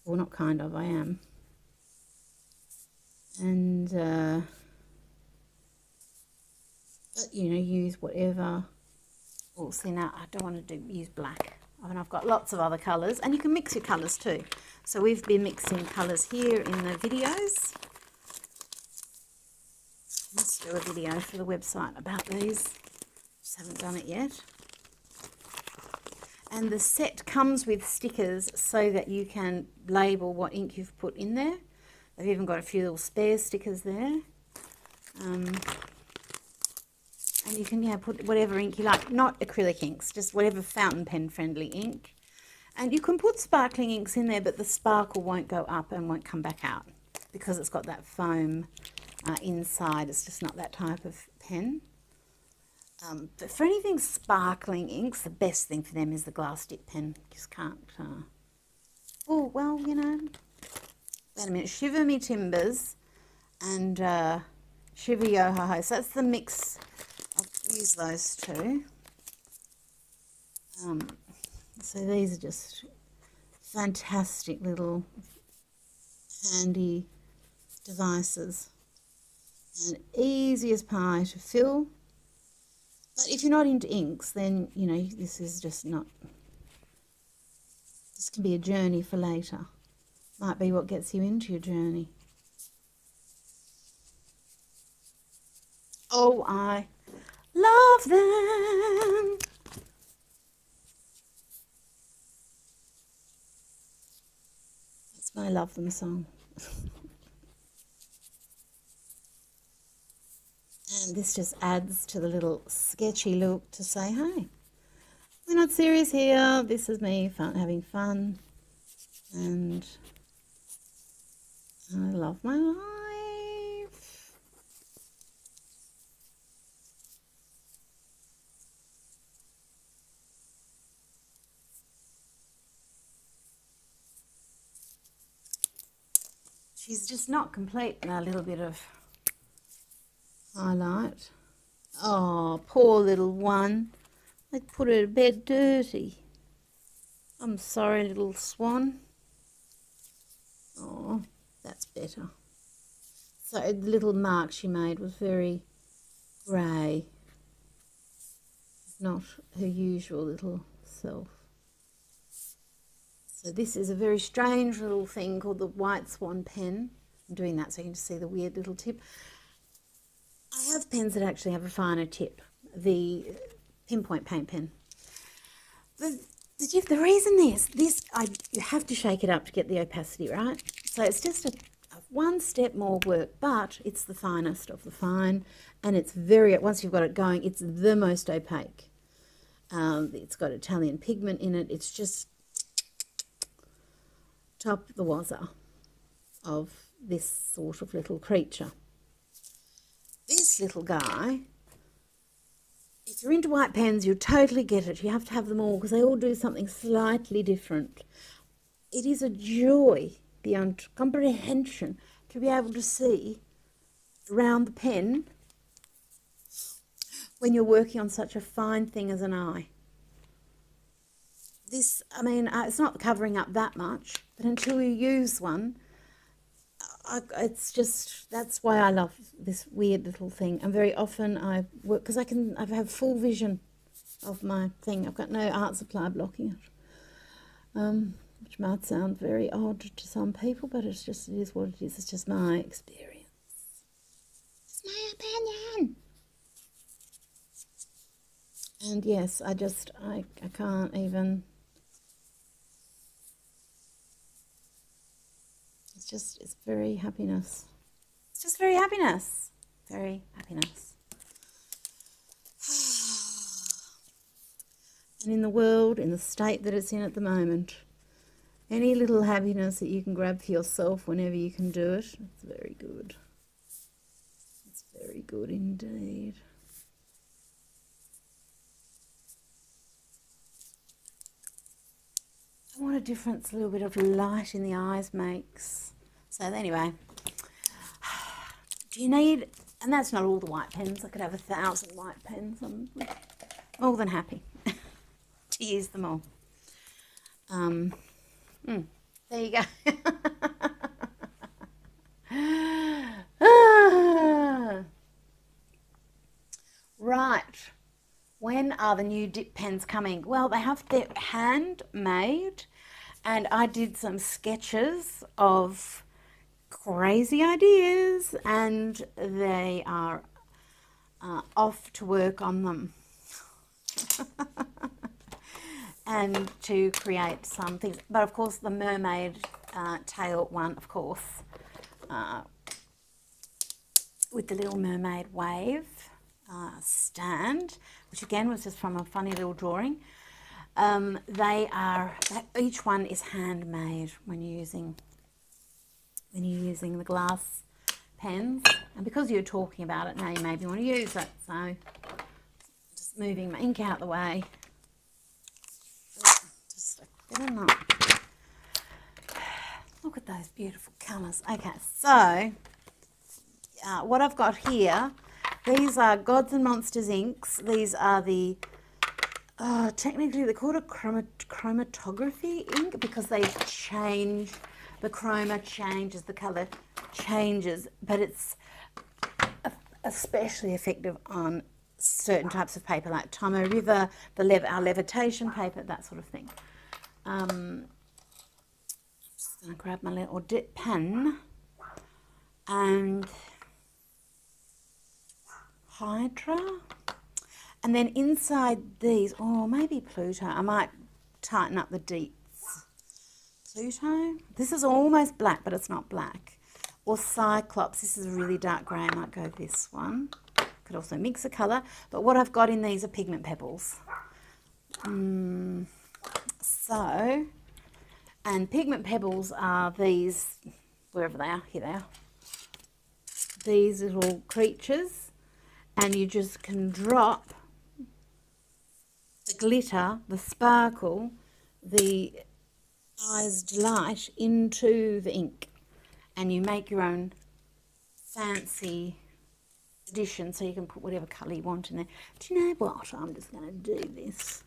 Well, not kind of, I am. And you know, use whatever. Oh, see now, I don't want to use black. I mean, I've got lots of other colours, and you can mix your colours too. So we've been mixing colours here in the videos. Let's do a video for the website about these. Just haven't done it yet. And the set comes with stickers so that you can label what ink you've put in there. I've even got a few little spare stickers there. And you can, yeah, put whatever ink you like, not acrylic inks, just whatever fountain pen friendly ink. And you can put sparkling inks in there, but the sparkle won't go up and won't come back out because it's got that foam inside. It's just not that type of pen. But for anything sparkling inks, the best thing for them is the glass dip pen. Just can't... oh, well, you know, wait a minute, shiver me timbers and shiver yo ho ho. So that's the mix. Use those two. So these are just fantastic little handy devices and easy as pie to fill. But if you're not into inks, then you know this is just not, this can be a journey for later. Might be what gets you into your journey. Oh, I love them. That's my love them song. And this just adds to the little sketchy look to say, hey, we're not serious here. This is me having fun. And I love my life. She's just not complete in a little bit of highlight. Oh, poor little one. They put her to bed dirty. I'm sorry, little swan. Oh, that's better. So the little mark she made was very grey. Not her usual little self. So this is a very strange little thing called the white swan pen. I'm doing that so you can see the weird little tip. I have pens that actually have a finer tip, the pinpoint paint pen. The reason is, you have to shake it up to get the opacity, right? So it's just a one step more work, but it's the finest of the fine, and it's very, once you've got it going, it's the most opaque. It's got Italian pigment in it. It's just top the wazza of this sort of little creature. This little guy, if you're into white pens, you'll totally get it. You have to have them all because they all do something slightly different. It is a joy beyond comprehension to be able to see around the pen when you're working on such a fine thing as an eye. This, I mean, it's not covering up that much, but until you use one, it's just, that's why I love this weird little thing. And very often I work, because I have full vision of my thing. I've got no art supply blocking it, which might sound very odd to some people, but it's just, it is what it is. It's just my experience. It's my opinion. And yes, I just, I can't even, it's very happiness. It's just very happiness. Very happiness. And in the world, in the state that it's in at the moment, any little happiness that you can grab for yourself whenever you can do it, it's very good. It's very good indeed. I want a difference a little bit of light in the eyes makes. So anyway, do you need, and that's not all the white pens, I could have 1,000 white pens, I'm more than happy to use them all. There you go. Right, when are the new dip pens coming? Well, they have, they're handmade, and I did some sketches of crazy ideas, and they are off to work on them and to create some things. But of course the mermaid tail one, of course, with the little mermaid wave stand, which again was just from a funny little drawing. Each one is handmade when you're using the glass pens, and because you're talking about it now, you maybe want to use it. So just moving my ink out the way. Just a bit of that. Look at those beautiful colours. Okay, so what I've got here, these are Gods and Monsters inks. These are the technically they're called a chromatography ink because they change. The chroma changes, the colour changes, but it's especially effective on certain types of paper like Tomo River, our levitation paper, that sort of thing. I'm just going to grab my little dip pen and Hydra, and then inside these, or maybe Pluto, I might tighten up the deep. Pluto. This is almost black, but it's not black. Or Cyclops. This is a really dark grey. I might go this one. Could also mix a colour. But what I've got in these are pigment pebbles. So, and pigment pebbles are these, wherever they are, here they are. These little creatures. And you just can drop the glitter, the sparkle, the eye's delight into the ink, and you make your own fancy edition, so you can put whatever colour you want in there. Do you know what? I'm just going to do this.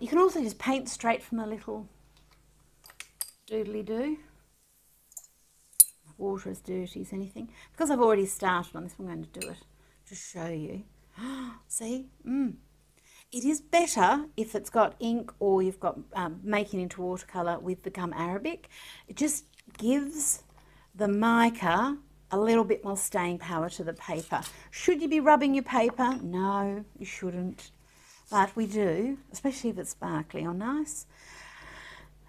You can also just paint straight from a little doodly-doo. Water is dirty as anything. Because I've already started on this, I'm going to do it to show you. See? It is better if it's got ink or you've got making into watercolour with the gum arabic. It just gives the mica a little bit more staying power to the paper. Should you be rubbing your paper? No, you shouldn't. But we do, especially if it's sparkly or nice.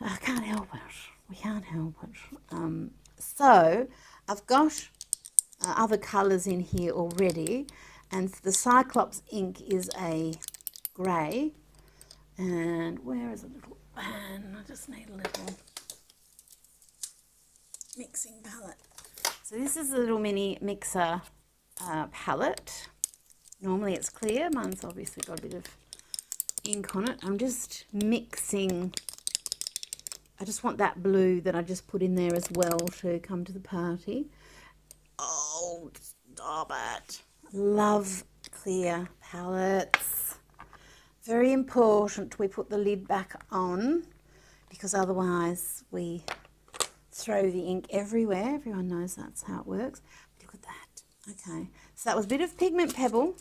I can't help it. We can't help it. So I've got other colours in here already, and the Cyclops ink is a grey. And where is a little pan? I just need a little mixing palette. So this is a little mini mixer palette. Normally it's clear. Mine's obviously got a bit of ink on it. I'm just mixing. I just want that blue that I just put in there as well to come to the party. Oh, stop it. Love clear palettes. Very important we put the lid back on, because otherwise we throw the ink everywhere. Everyone knows that's how it works. Look at that. Okay, so that was a bit of pigment pebble.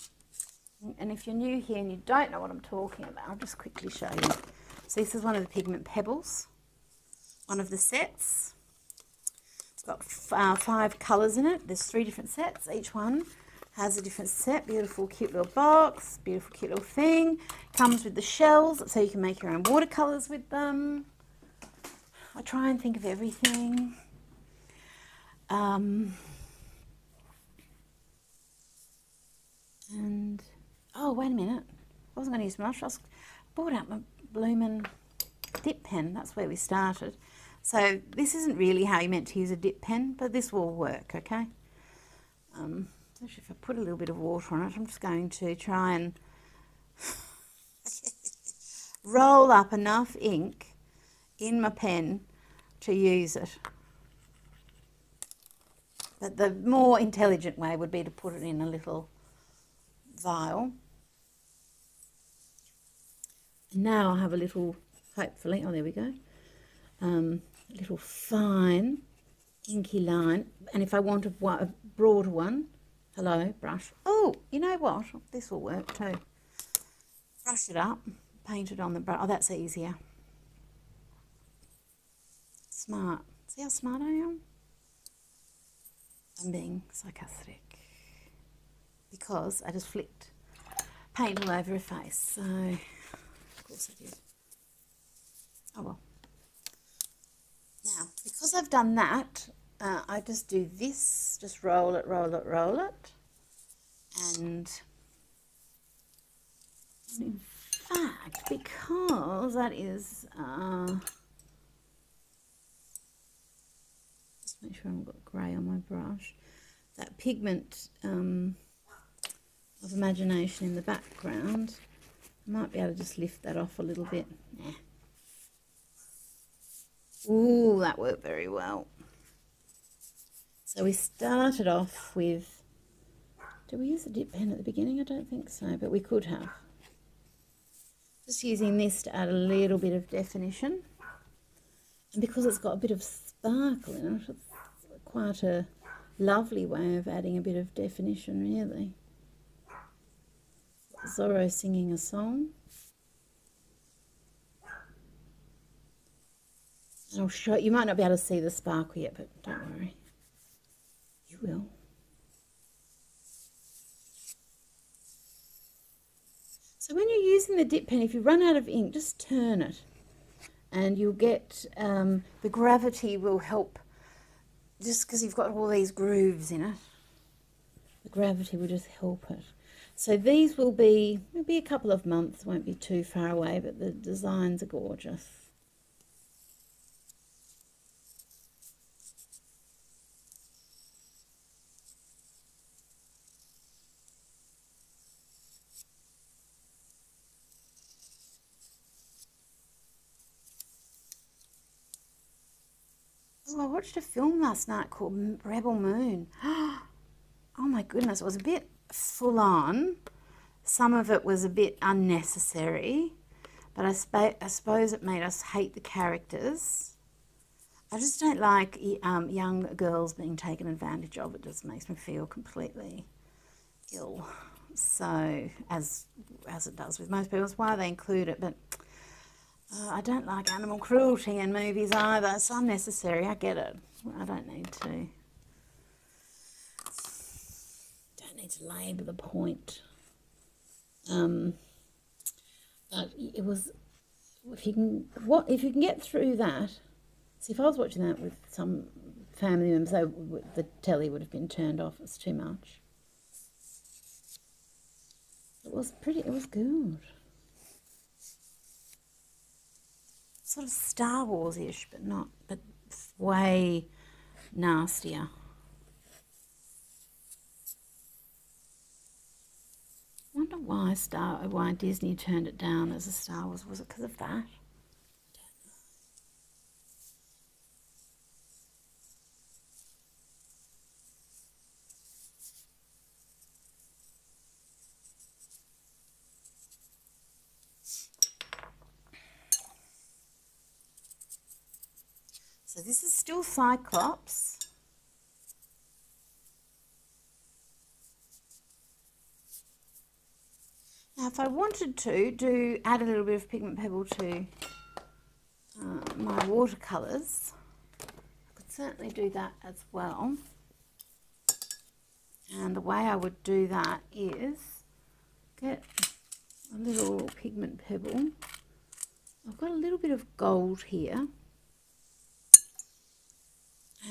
And if you're new here and you don't know what I'm talking about, I'll just quickly show you. So this is one of the pigment pebbles. One of the sets. It's got 5 colours in it. There's 3 different sets. Each one has a different set. Beautiful, cute little box. Beautiful, cute little thing. Comes with the shells, so you can make your own watercolours with them. I try and think of everything. And oh, wait a minute. I wasn't going to use much. I brought out my bloomin' dip pen. That's where we started. So this isn't really how you're meant to use a dip pen, but this will work, okay? Especially if I put a little bit of water on it, I'm just going to try and roll up enough ink in my pen to use it. But the more intelligent way would be to put it in a little vial. And now I have a little, hopefully, oh there we go, a little fine inky line. And if I want a broad one, hello, brush. Oh, you know what? This will work too. Brush it up, paint it on the brush. Oh, that's easier. Smart. See how smart I am? I'm being sarcastic because I just flicked paint all over her face. So, of course I did. Oh well. Now, because I've done that, I just do this. Just roll it, roll it, roll it. And in fact, because that is... make sure I haven't got grey on my brush. That pigment of imagination in the background. I might be able to just lift that off a little bit. Nah. Ooh, that worked very well. So we started off with... Did we use the dip pen at the beginning? I don't think so, but we could have. Just using this to add a little bit of definition. And because it's got a bit of sparkle in it, quite a lovely way of adding a bit of definition, really. Zorro singing a song. And I'll show you, might not be able to see the sparkle yet, but don't worry, you will. So when you're using the dip pen, if you run out of ink, just turn it, and you'll get the gravity will help. Just because you've got all these grooves in it, the gravity will just help it. So these will be maybe a couple of months, won't be too far away, but the designs are gorgeous. Oh, I watched a film last night called Rebel Moon. Oh oh my goodness, it was a bit full on. Some of it was a bit unnecessary, but I suppose it made us hate the characters. I just don't like young girls being taken advantage of. It just makes me feel completely ill. So, as it does with most people, it's why they include it. But I don't like animal cruelty in movies either. It's unnecessary, I get it. I don't need to. Don't need to labour the point. It was, if you can get through that. See, if I was watching that with some family members, the telly would have been turned off. It's too much. It was pretty, it was good. Sort of Star Wars-ish, but not, but way nastier. I wonder why why Disney turned it down as a Star Wars. Was it because of that? So this is still Cyclops. Now if I wanted to add a little bit of pigment pebble to my watercolours, I could certainly do that as well. And the way I would do that is get a little pigment pebble. I've got a little bit of gold here.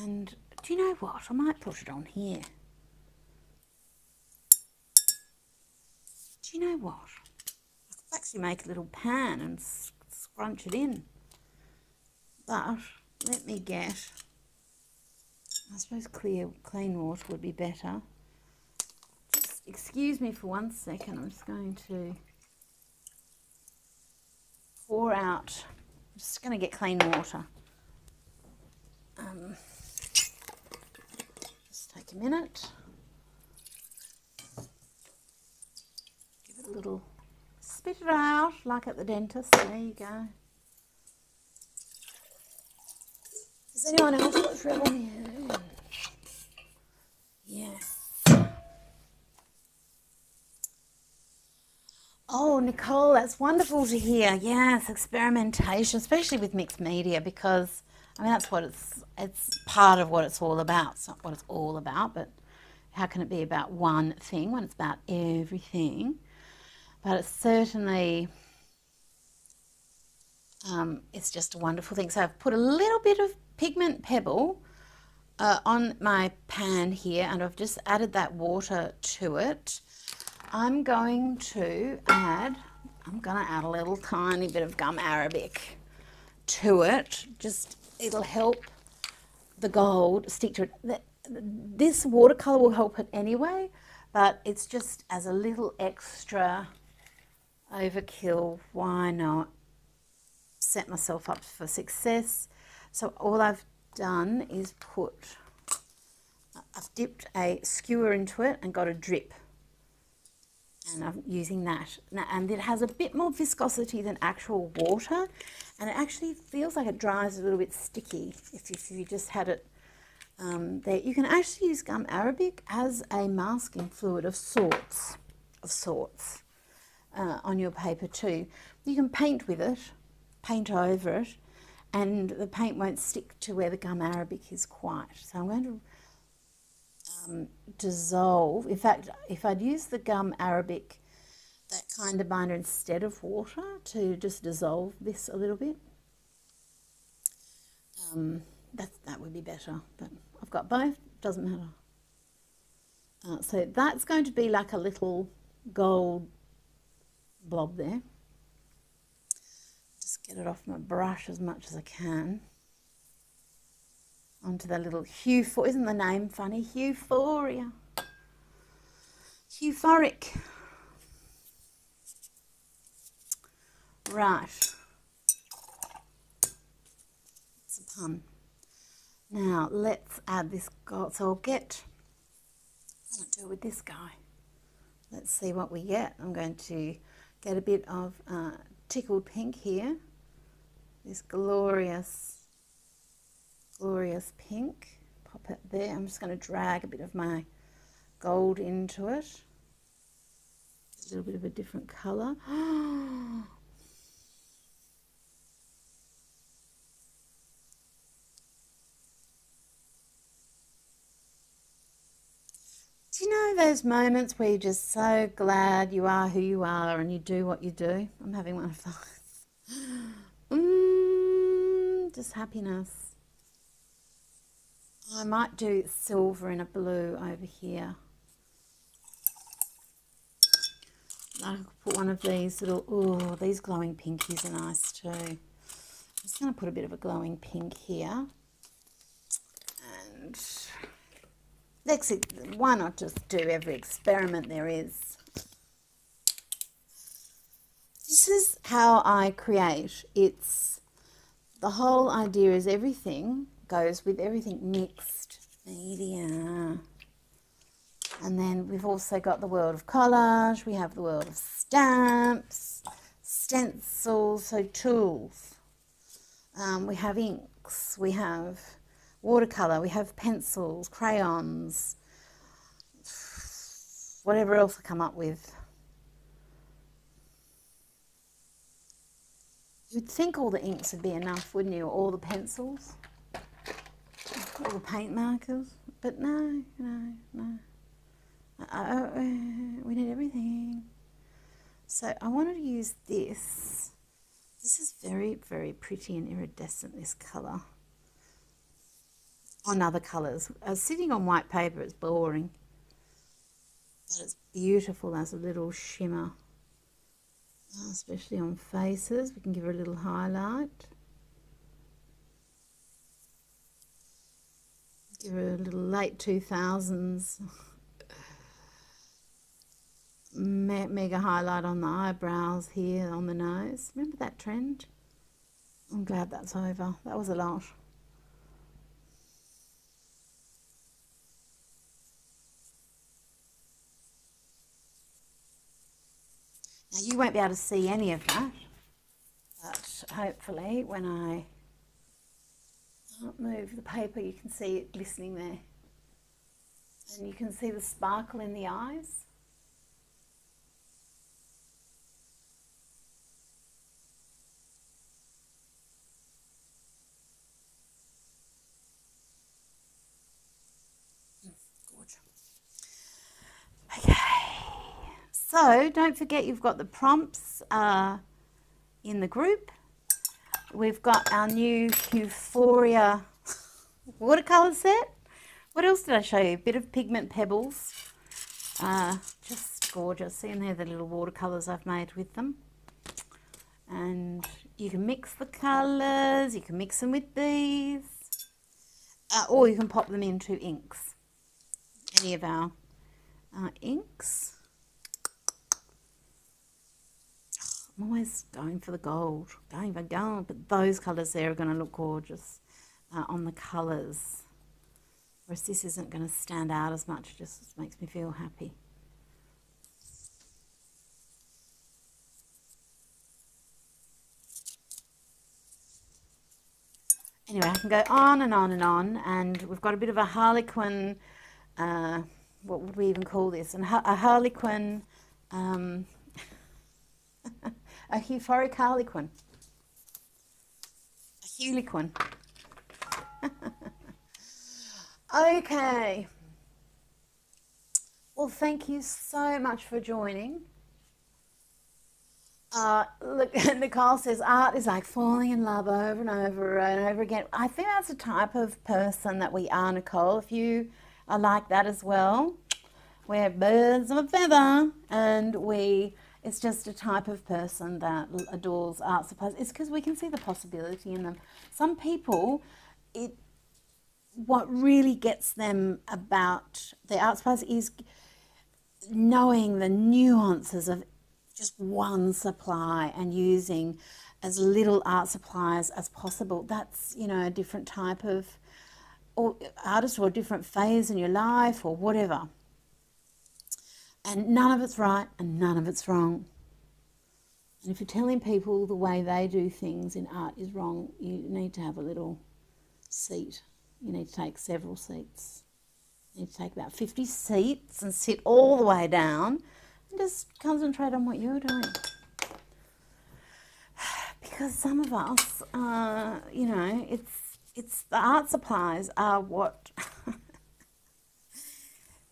And do you know what? I might put it on here. Do you know what? I could actually make a little pan and scrunch it in. But let me get, I suppose clean water would be better. Just excuse me for 1 second. I'm just going to pour out. I'm just going to get clean water. A minute, give it a little, spit it out like at the dentist. There you go. Does anyone else watch Rebel Moon? Yes. Oh, Nicole, that's wonderful to hear. Yes, experimentation, especially with mixed media, because I mean, that's what it's part of what it's all about. It's not what it's all about, but how can it be about one thing when it's about everything? But it's certainly, it's just a wonderful thing. So I've put a little bit of pigment pebble on my pan here, and I've just added that water to it. I'm going to add a little tiny bit of gum arabic to it. Just, it'll help the gold stick to it. This watercolor will help it anyway, but it's just as a little extra overkill. Why not set myself up for success? So all I've done is I've dipped a skewer into it and got a drip, and I'm using that. And it has a bit more viscosity than actual water, and it actually feels like it dries a little bit sticky if you just had it there. You can actually use gum arabic as a masking fluid of sorts on your paper too. You can paint with it, paint over it, and the paint won't stick to where the gum arabic is quite. So I'm going to dissolve. In fact, if I'd use the gum arabic, that kind of binder, instead of water, to just dissolve this a little bit, that would be better, but I've got both, doesn't matter. So that's going to be like a little gold blob there. Just get it off my brush as much as I can. Onto the little Hufo, isn't the name funny? Euphoria. Euphoric. Right. It's a pun. Now let's add this gold. So I'll get I'm going to do with this guy. Let's see what we get. I'm going to get a bit of tickled pink here. This glorious, glorious pink. Pop it there. I'm just going to drag a bit of my gold into it. A little bit of a different colour. Do you know those moments where you're just so glad you are who you are and you do what you do? I'm having one of those. Just happiness. I might do silver and a blue over here. I could put one of these little, oh, these glowing pinkies are nice too. I'm just going to put a bit of a glowing pink here. And next, why not just do every experiment there is? This is how I create. It's the whole idea is everything goes with everything mixed media. And then we've also got the world of collage. We have the world of stamps, stencils, so tools. We have inks. We have watercolour, we have pencils, crayons, whatever else I come up with. You'd think all the inks would be enough, wouldn't you? All the pencils, all the paint markers, but no, no, no. We need everything. So I wanted to use this. This is very, very pretty and iridescent, this colour. On other colours. Sitting on white paper is boring, but it's beautiful as a little shimmer, especially on faces. We can give her a little highlight, give her a little late 2000s mega highlight on the eyebrows here, on the nose. Remember that trend? I'm glad that's over. That was a lot. Now you won't be able to see any of that, but hopefully when I move the paper you can see it glistening there. And you can see the sparkle in the eyes. Gorgeous. Okay. So don't forget you've got the prompts in the group. We've got our new Euphoria watercolour set. What else did I show you? A bit of pigment pebbles. Just gorgeous. See, and they're the little watercolours I've made with them. And you can mix the colours, you can mix them with these, or you can pop them into inks. Any of our inks. I'm always going for the gold, going for gold, but those colours there are going to look gorgeous on the colours, whereas this isn't going to stand out as much, it just makes me feel happy. Anyway, I can go on and on and on, and we've got a bit of a harlequin, what would we even call this, a harlequin, a euphoric harlequin, a huliquin. Okay, well thank you so much for joining. Look, Nicole says art is like falling in love over and over and over again. I think that's the type of person that we are, Nicole. If you are like that as well, we're birds of a feather, and it's just a type of person that adores art supplies. It's because we can see the possibility in them. Some people, what really gets them about the art supplies is knowing the nuances of just one supply and using as little art supplies as possible. That's, you know, a different type of artist or a different phase in your life or whatever. and none of it's right and none of it's wrong. And if you're telling people the way they do things in art is wrong, you need to have a little seat. You need to take several seats. You need to take about 50 seats and sit all the way down and just concentrate on what you're doing. Because some of us, you know, it's the art supplies are what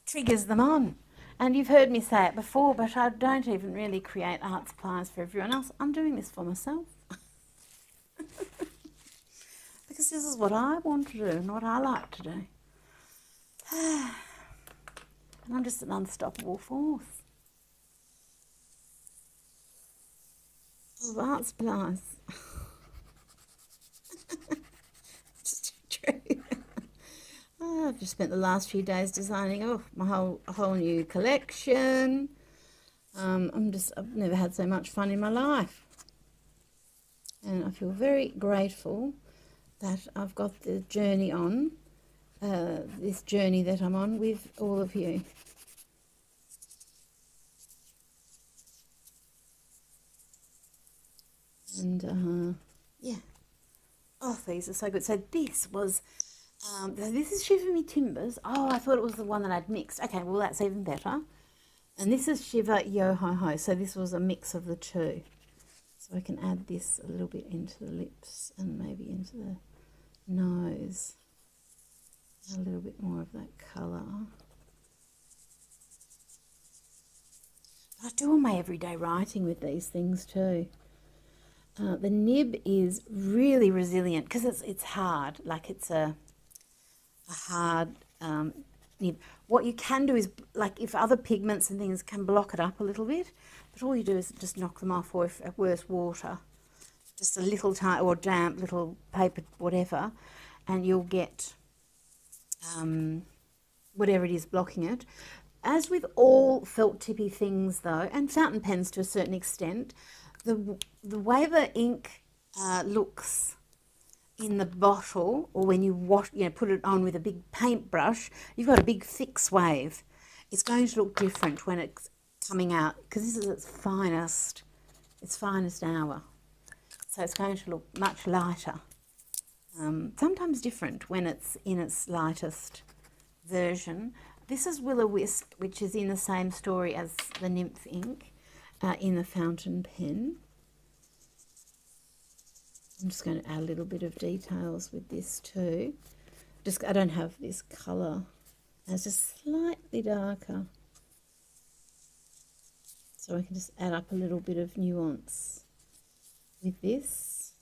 triggers them on. And you've heard me say it before, but I don't even really create art supplies for everyone else. I'm doing this for myself. Because this is what I want to do and what I like to do. And I'm just an unstoppable force. Art supplies. It's too true. Oh, I've just spent the last few days designing my whole new collection. I've never had so much fun in my life, and I feel very grateful that I've got the journey on, this journey that I'm on with all of you. And yeah, oh, these are so good. So this was. This is Shiver Me Timbers. Oh, I thought it was the one that I'd mixed. Okay, well, that's even better. And this is Shiver Yo Ho Ho. So this was a mix of the two. So I can add this a little bit into the lips and maybe into the nose. A little bit more of that colour. I do all my everyday writing with these things too. The nib is really resilient because it's hard. Like it's a hard nib. What you can do is, like, if other pigments and things can block it up a little bit, but all you do is just knock them off, or if at worst water, just a little tiny or damp little paper, whatever, and you'll get whatever it is blocking it. As with all felt tippy things though, and fountain pens to a certain extent, the way the ink looks in the bottle, or when you wash, you know, put it on with a big paintbrush, you've got a big thick wave. It's going to look different when it's coming out, because this is its finest hour. So it's going to look much lighter. Sometimes different when it's in its lightest version. This is Will-O-Wisp, which is in the same story as the Nymph ink in the fountain pen. I'm just going to add a little bit of details with this too. I don't have this colour. It's just slightly darker. So I can just add up a little bit of nuance with this.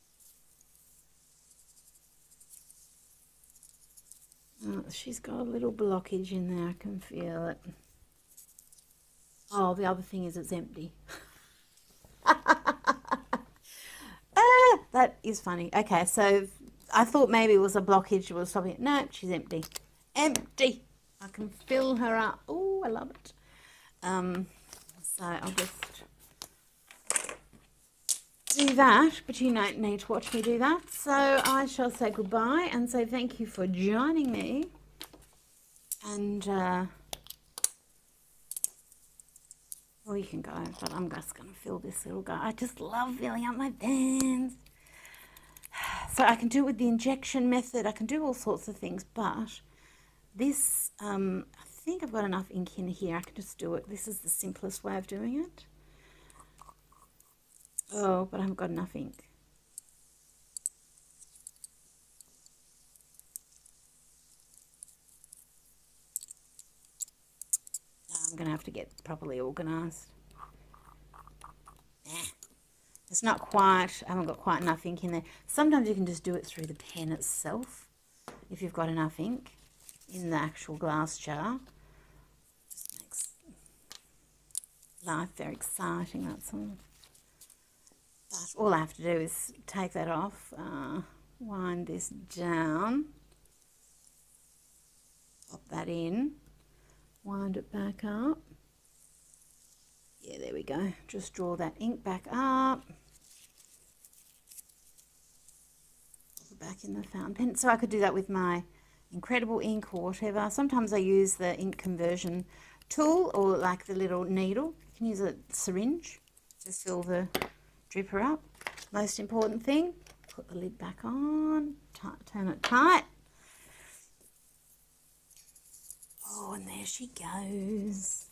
Oh, she's got a little blockage in there. I can feel it. Oh, the other thing is it's empty. That is funny. Okay, so I thought maybe it was a blockage or something. No, she's empty. Empty. I can fill her up. Oh, I love it. So I'll just do that, but you don't need to watch me do that. So I shall say goodbye and say thank you for joining me. And well, you can go, but I'm just going to fill this little guy. I just love filling up my pens. So I can do it with the injection method. I can do all sorts of things, but this, I think I've got enough ink in here. I can just do it. This is the simplest way of doing it. Oh, but I haven't got enough ink. I'm going to have to get properly organised. It's not quite, I haven't got quite enough ink in there. Sometimes you can just do it through the pen itself if you've got enough ink in the actual glass jar. Just makes life very exciting, that's all. But all I have to do is take that off, wind this down, pop that in, wind it back up. Yeah, there we go. Just draw that ink back up. Back in the fountain pen. So I could do that with my incredible ink or whatever. Sometimes I use the ink conversion tool or like the little needle. You can use a syringe to fill the dripper up. Most important thing, put the lid back on, turn it tight. Oh, and there she goes.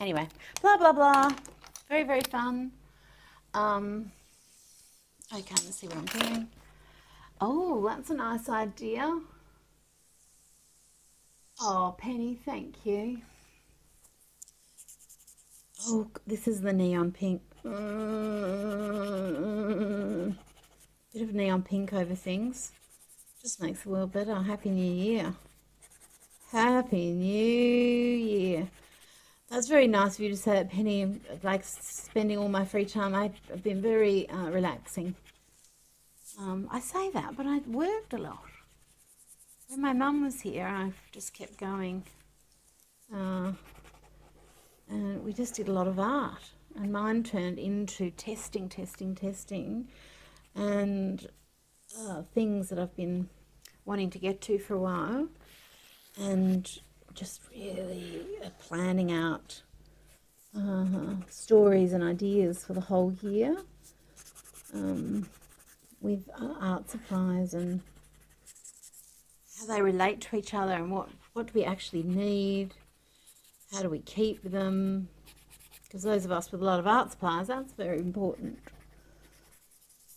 Anyway, blah, blah, blah. Very, very fun. Okay, let's see what I'm doing. Oh, that's a nice idea. Oh, Penny, thank you. Oh, this is the neon pink. Bit of neon pink over things. Just makes the world better. Happy New Year. Happy New Year. That's very nice of you to say that, Penny. Like spending all my free time, I've been very relaxing. I say that, but I worked a lot. When my mum was here, I just kept going. And we just did a lot of art. And mine turned into testing. And things that I've been wanting to get to for a while. And just really planning out stories and ideas for the whole year with art supplies and how they relate to each other and what do we actually need, how do we keep them, because those of us with a lot of art supplies, that's very important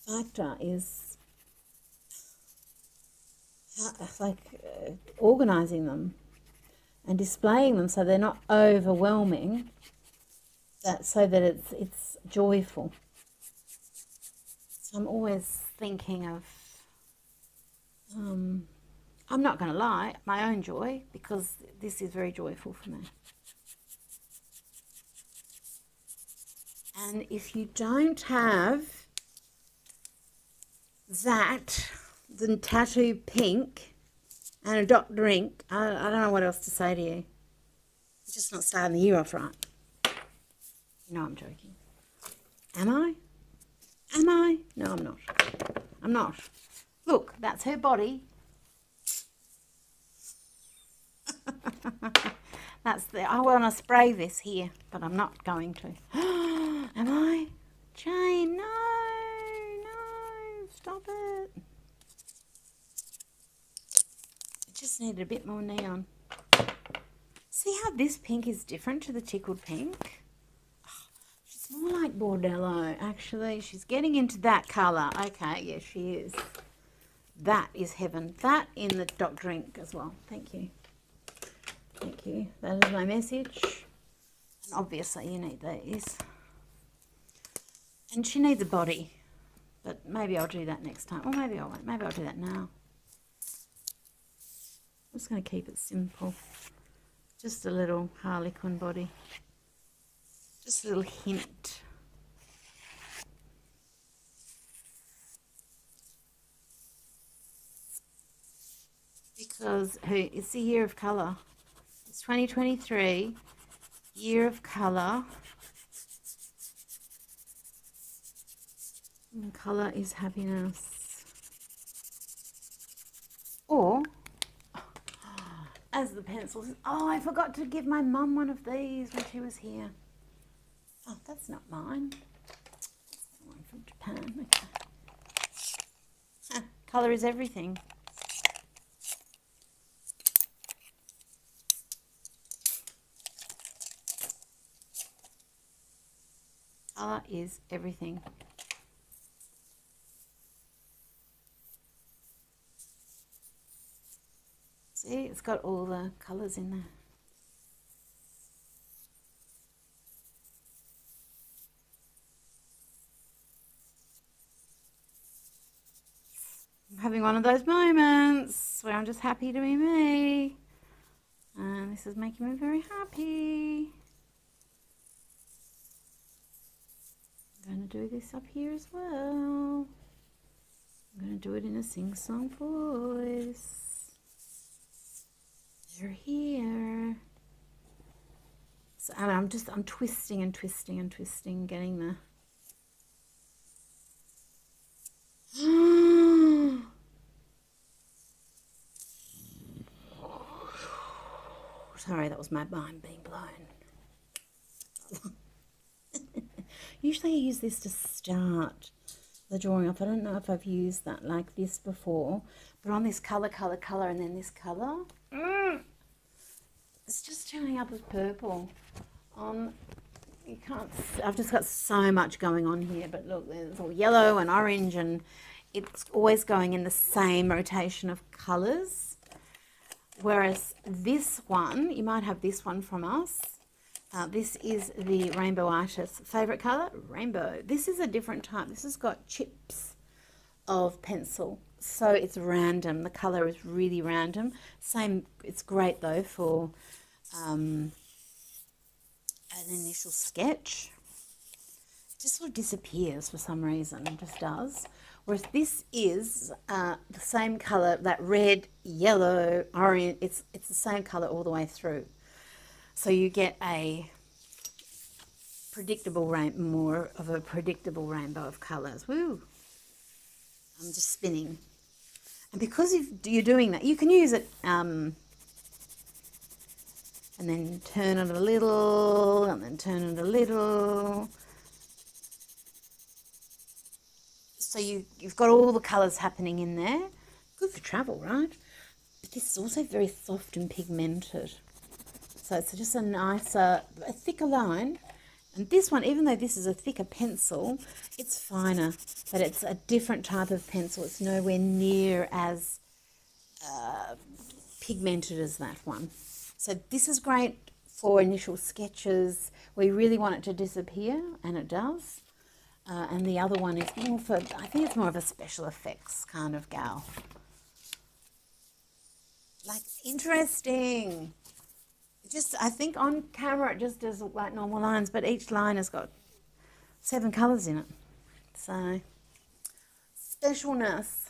factor is how, like organising them and displaying them so they're not overwhelming, that so that it's joyful. So I'm always thinking of I'm not going to lie, my own joy, because this is very joyful for me. And if you don't have that, the tattoo pink and a dot drink, I don't know what else to say to you. I'm just not starting the year off right. You know I'm joking. Am I? Am I? No, I'm not. I'm not. Look, that's her body. That's the... I want to spray this here, but I'm not going to. Am I? Jane, no, no, stop it. Just needed a bit more neon. See how this pink is different to the tickled pink? Oh, she's more like Bordello, actually. She's getting into that colour. Okay, yes, yeah, she is. That is heaven. That in the dot drink as well. Thank you. Thank you. That is my message. And obviously you need these. And she needs a body. But maybe I'll do that next time. Or maybe I won't. Maybe I'll do that now. I'm just going to keep it simple. Just a little harlequin body. Just a little hint. Because hey, it's the year of colour. It's 2023, year of colour. And colour is happiness. Or... as the pencils. Oh, I forgot to give my mum one of these when she was here. Oh, that's not mine. That's the one from Japan. Okay. Colour is everything. Colour is everything. See, it's got all the colours in there. I'm having one of those moments where I'm just happy to be me. And this is making me very happy. I'm going to do this up here as well. I'm going to do it in a sing-song voice. You're here. So I'm twisting and twisting and twisting, getting the... Sorry, that was my mind being blown. Usually I use this to start the drawing up. I don't know if I've used that like this before, but on this colour, colour, colour, and then this colour. It's just turning up as purple. You can't, I've just got so much going on here, but look, there's all yellow and orange, and it's always going in the same rotation of colours. Whereas this one, you might have this one from us. This is the rainbow artist's favourite colour, rainbow. This is a different type. This has got chips of pencil, so it's random. The colour is really random. Same, it's great though for an initial sketch. It just sort of disappears for some reason, it just does. Whereas this is the same colour, that red, yellow, orange, it's the same colour all the way through. So you get a predictable, more of a predictable rainbow of colours. Woo! I'm just spinning. And because you're doing that, you can use it and then turn it a little, and then turn it a little. So you've got all the colours happening in there. Good for travel, right? But this is also very soft and pigmented. So it's just a nicer, a thicker line. And this one, even though this is a thicker pencil, it's finer, but it's a different type of pencil. It's nowhere near as pigmented as that one. So this is great for initial sketches where you really want it to disappear, and it does. And the other one is more for, I think it's more of a special effects kind of gal. Like, interesting. Just, I think on camera it just does look like normal lines, but each line has got 7 colours in it. So, specialness.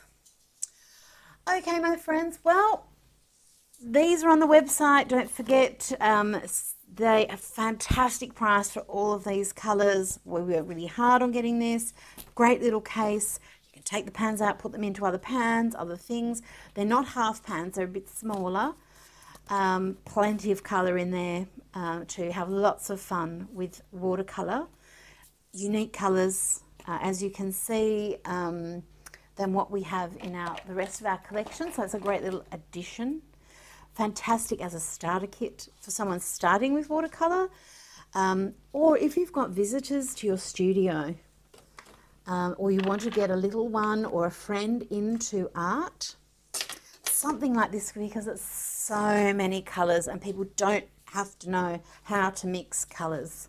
Okay, my friends, well, these are on the website. Don't forget, they are a fantastic price for all of these colours. We worked really hard on getting this. Great little case. You can take the pans out, put them into other pans, other things. They're not half pans, they're a bit smaller. Plenty of colour in there to have lots of fun with watercolour. Unique colours, as you can see, than what we have in the rest of our collection. So it's a great little addition. Fantastic as a starter kit for someone starting with watercolour, or if you've got visitors to your studio, or you want to get a little one or a friend into art, something like this, because it's so many colours and people don't have to know how to mix colours,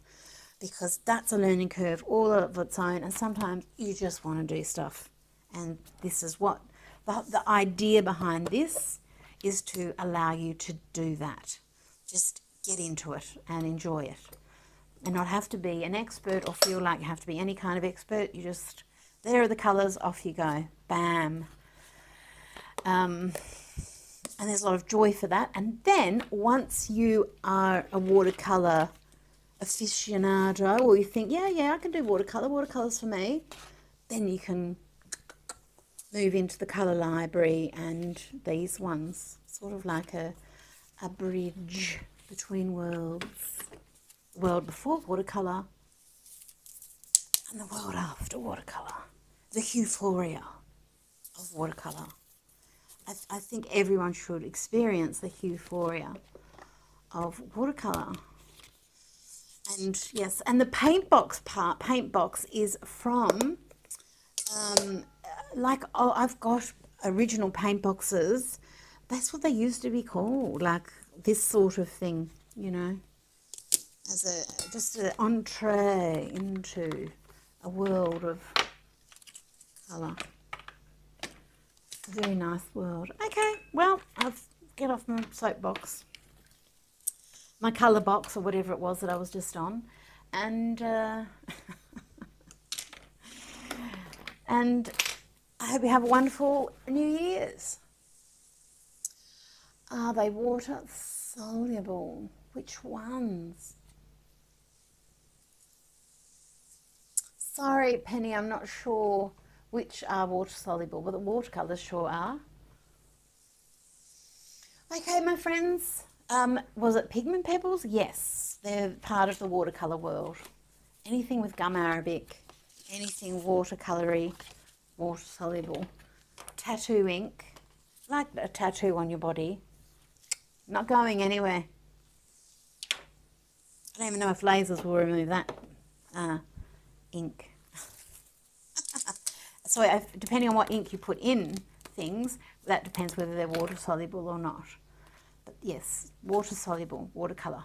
because that's a learning curve all of its own, and sometimes you just want to do stuff, and this is what the idea behind this is, to allow you to do that. Just get into it and enjoy it, and not have to be an expert or feel like you have to be any kind of expert. You just, there are the colours, off you go, bam. And there's a lot of joy for that. And then once you are a watercolour aficionado, or you think, yeah, I can do watercolour, watercolour's for me, then you can move into the colour library and these ones, sort of like a bridge between worlds. The world before watercolour and the world after watercolour. The euphoria of watercolour. I think everyone should experience the euphoria of watercolour. And yes, and the paint box is from... I've got original paint boxes. That's what they used to be called, like this sort of thing, you know, as just an entree into a world of colour. A very nice world. Okay, well, I'll get off my soapbox, my colour box or whatever it was that I was just on, and and I hope you have a wonderful New Year's. Are they water soluble? Which ones? Sorry, Penny, I'm not sure which are water soluble, but the watercolors sure are. Okay, my friends, was it pigment pebbles? Yes, they're part of the watercolor world. Anything with gum arabic, anything watercolory, water soluble, tattoo ink, like a tattoo on your body, not going anywhere. I don't even know if lasers will remove that ink. So if, depending on what ink you put in things, that depends whether they're water soluble or not. But yes, water soluble, watercolor.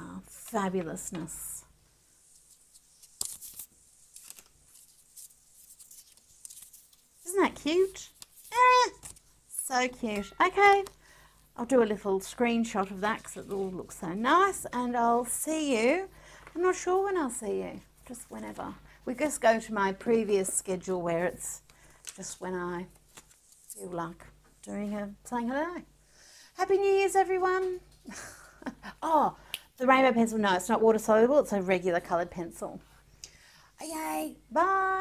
Oh, fabulousness. Isn't that cute? Eh, so cute. Okay, I'll do a little screenshot of that because it all looks so nice, and I'll see you. I'm not sure when I'll see you, just whenever. We just go to my previous schedule where it's just when I feel like doing a saying hello. Happy New Year's, everyone. Oh, the rainbow pencil, no, it's not water soluble, it's a regular coloured pencil. Okay, bye.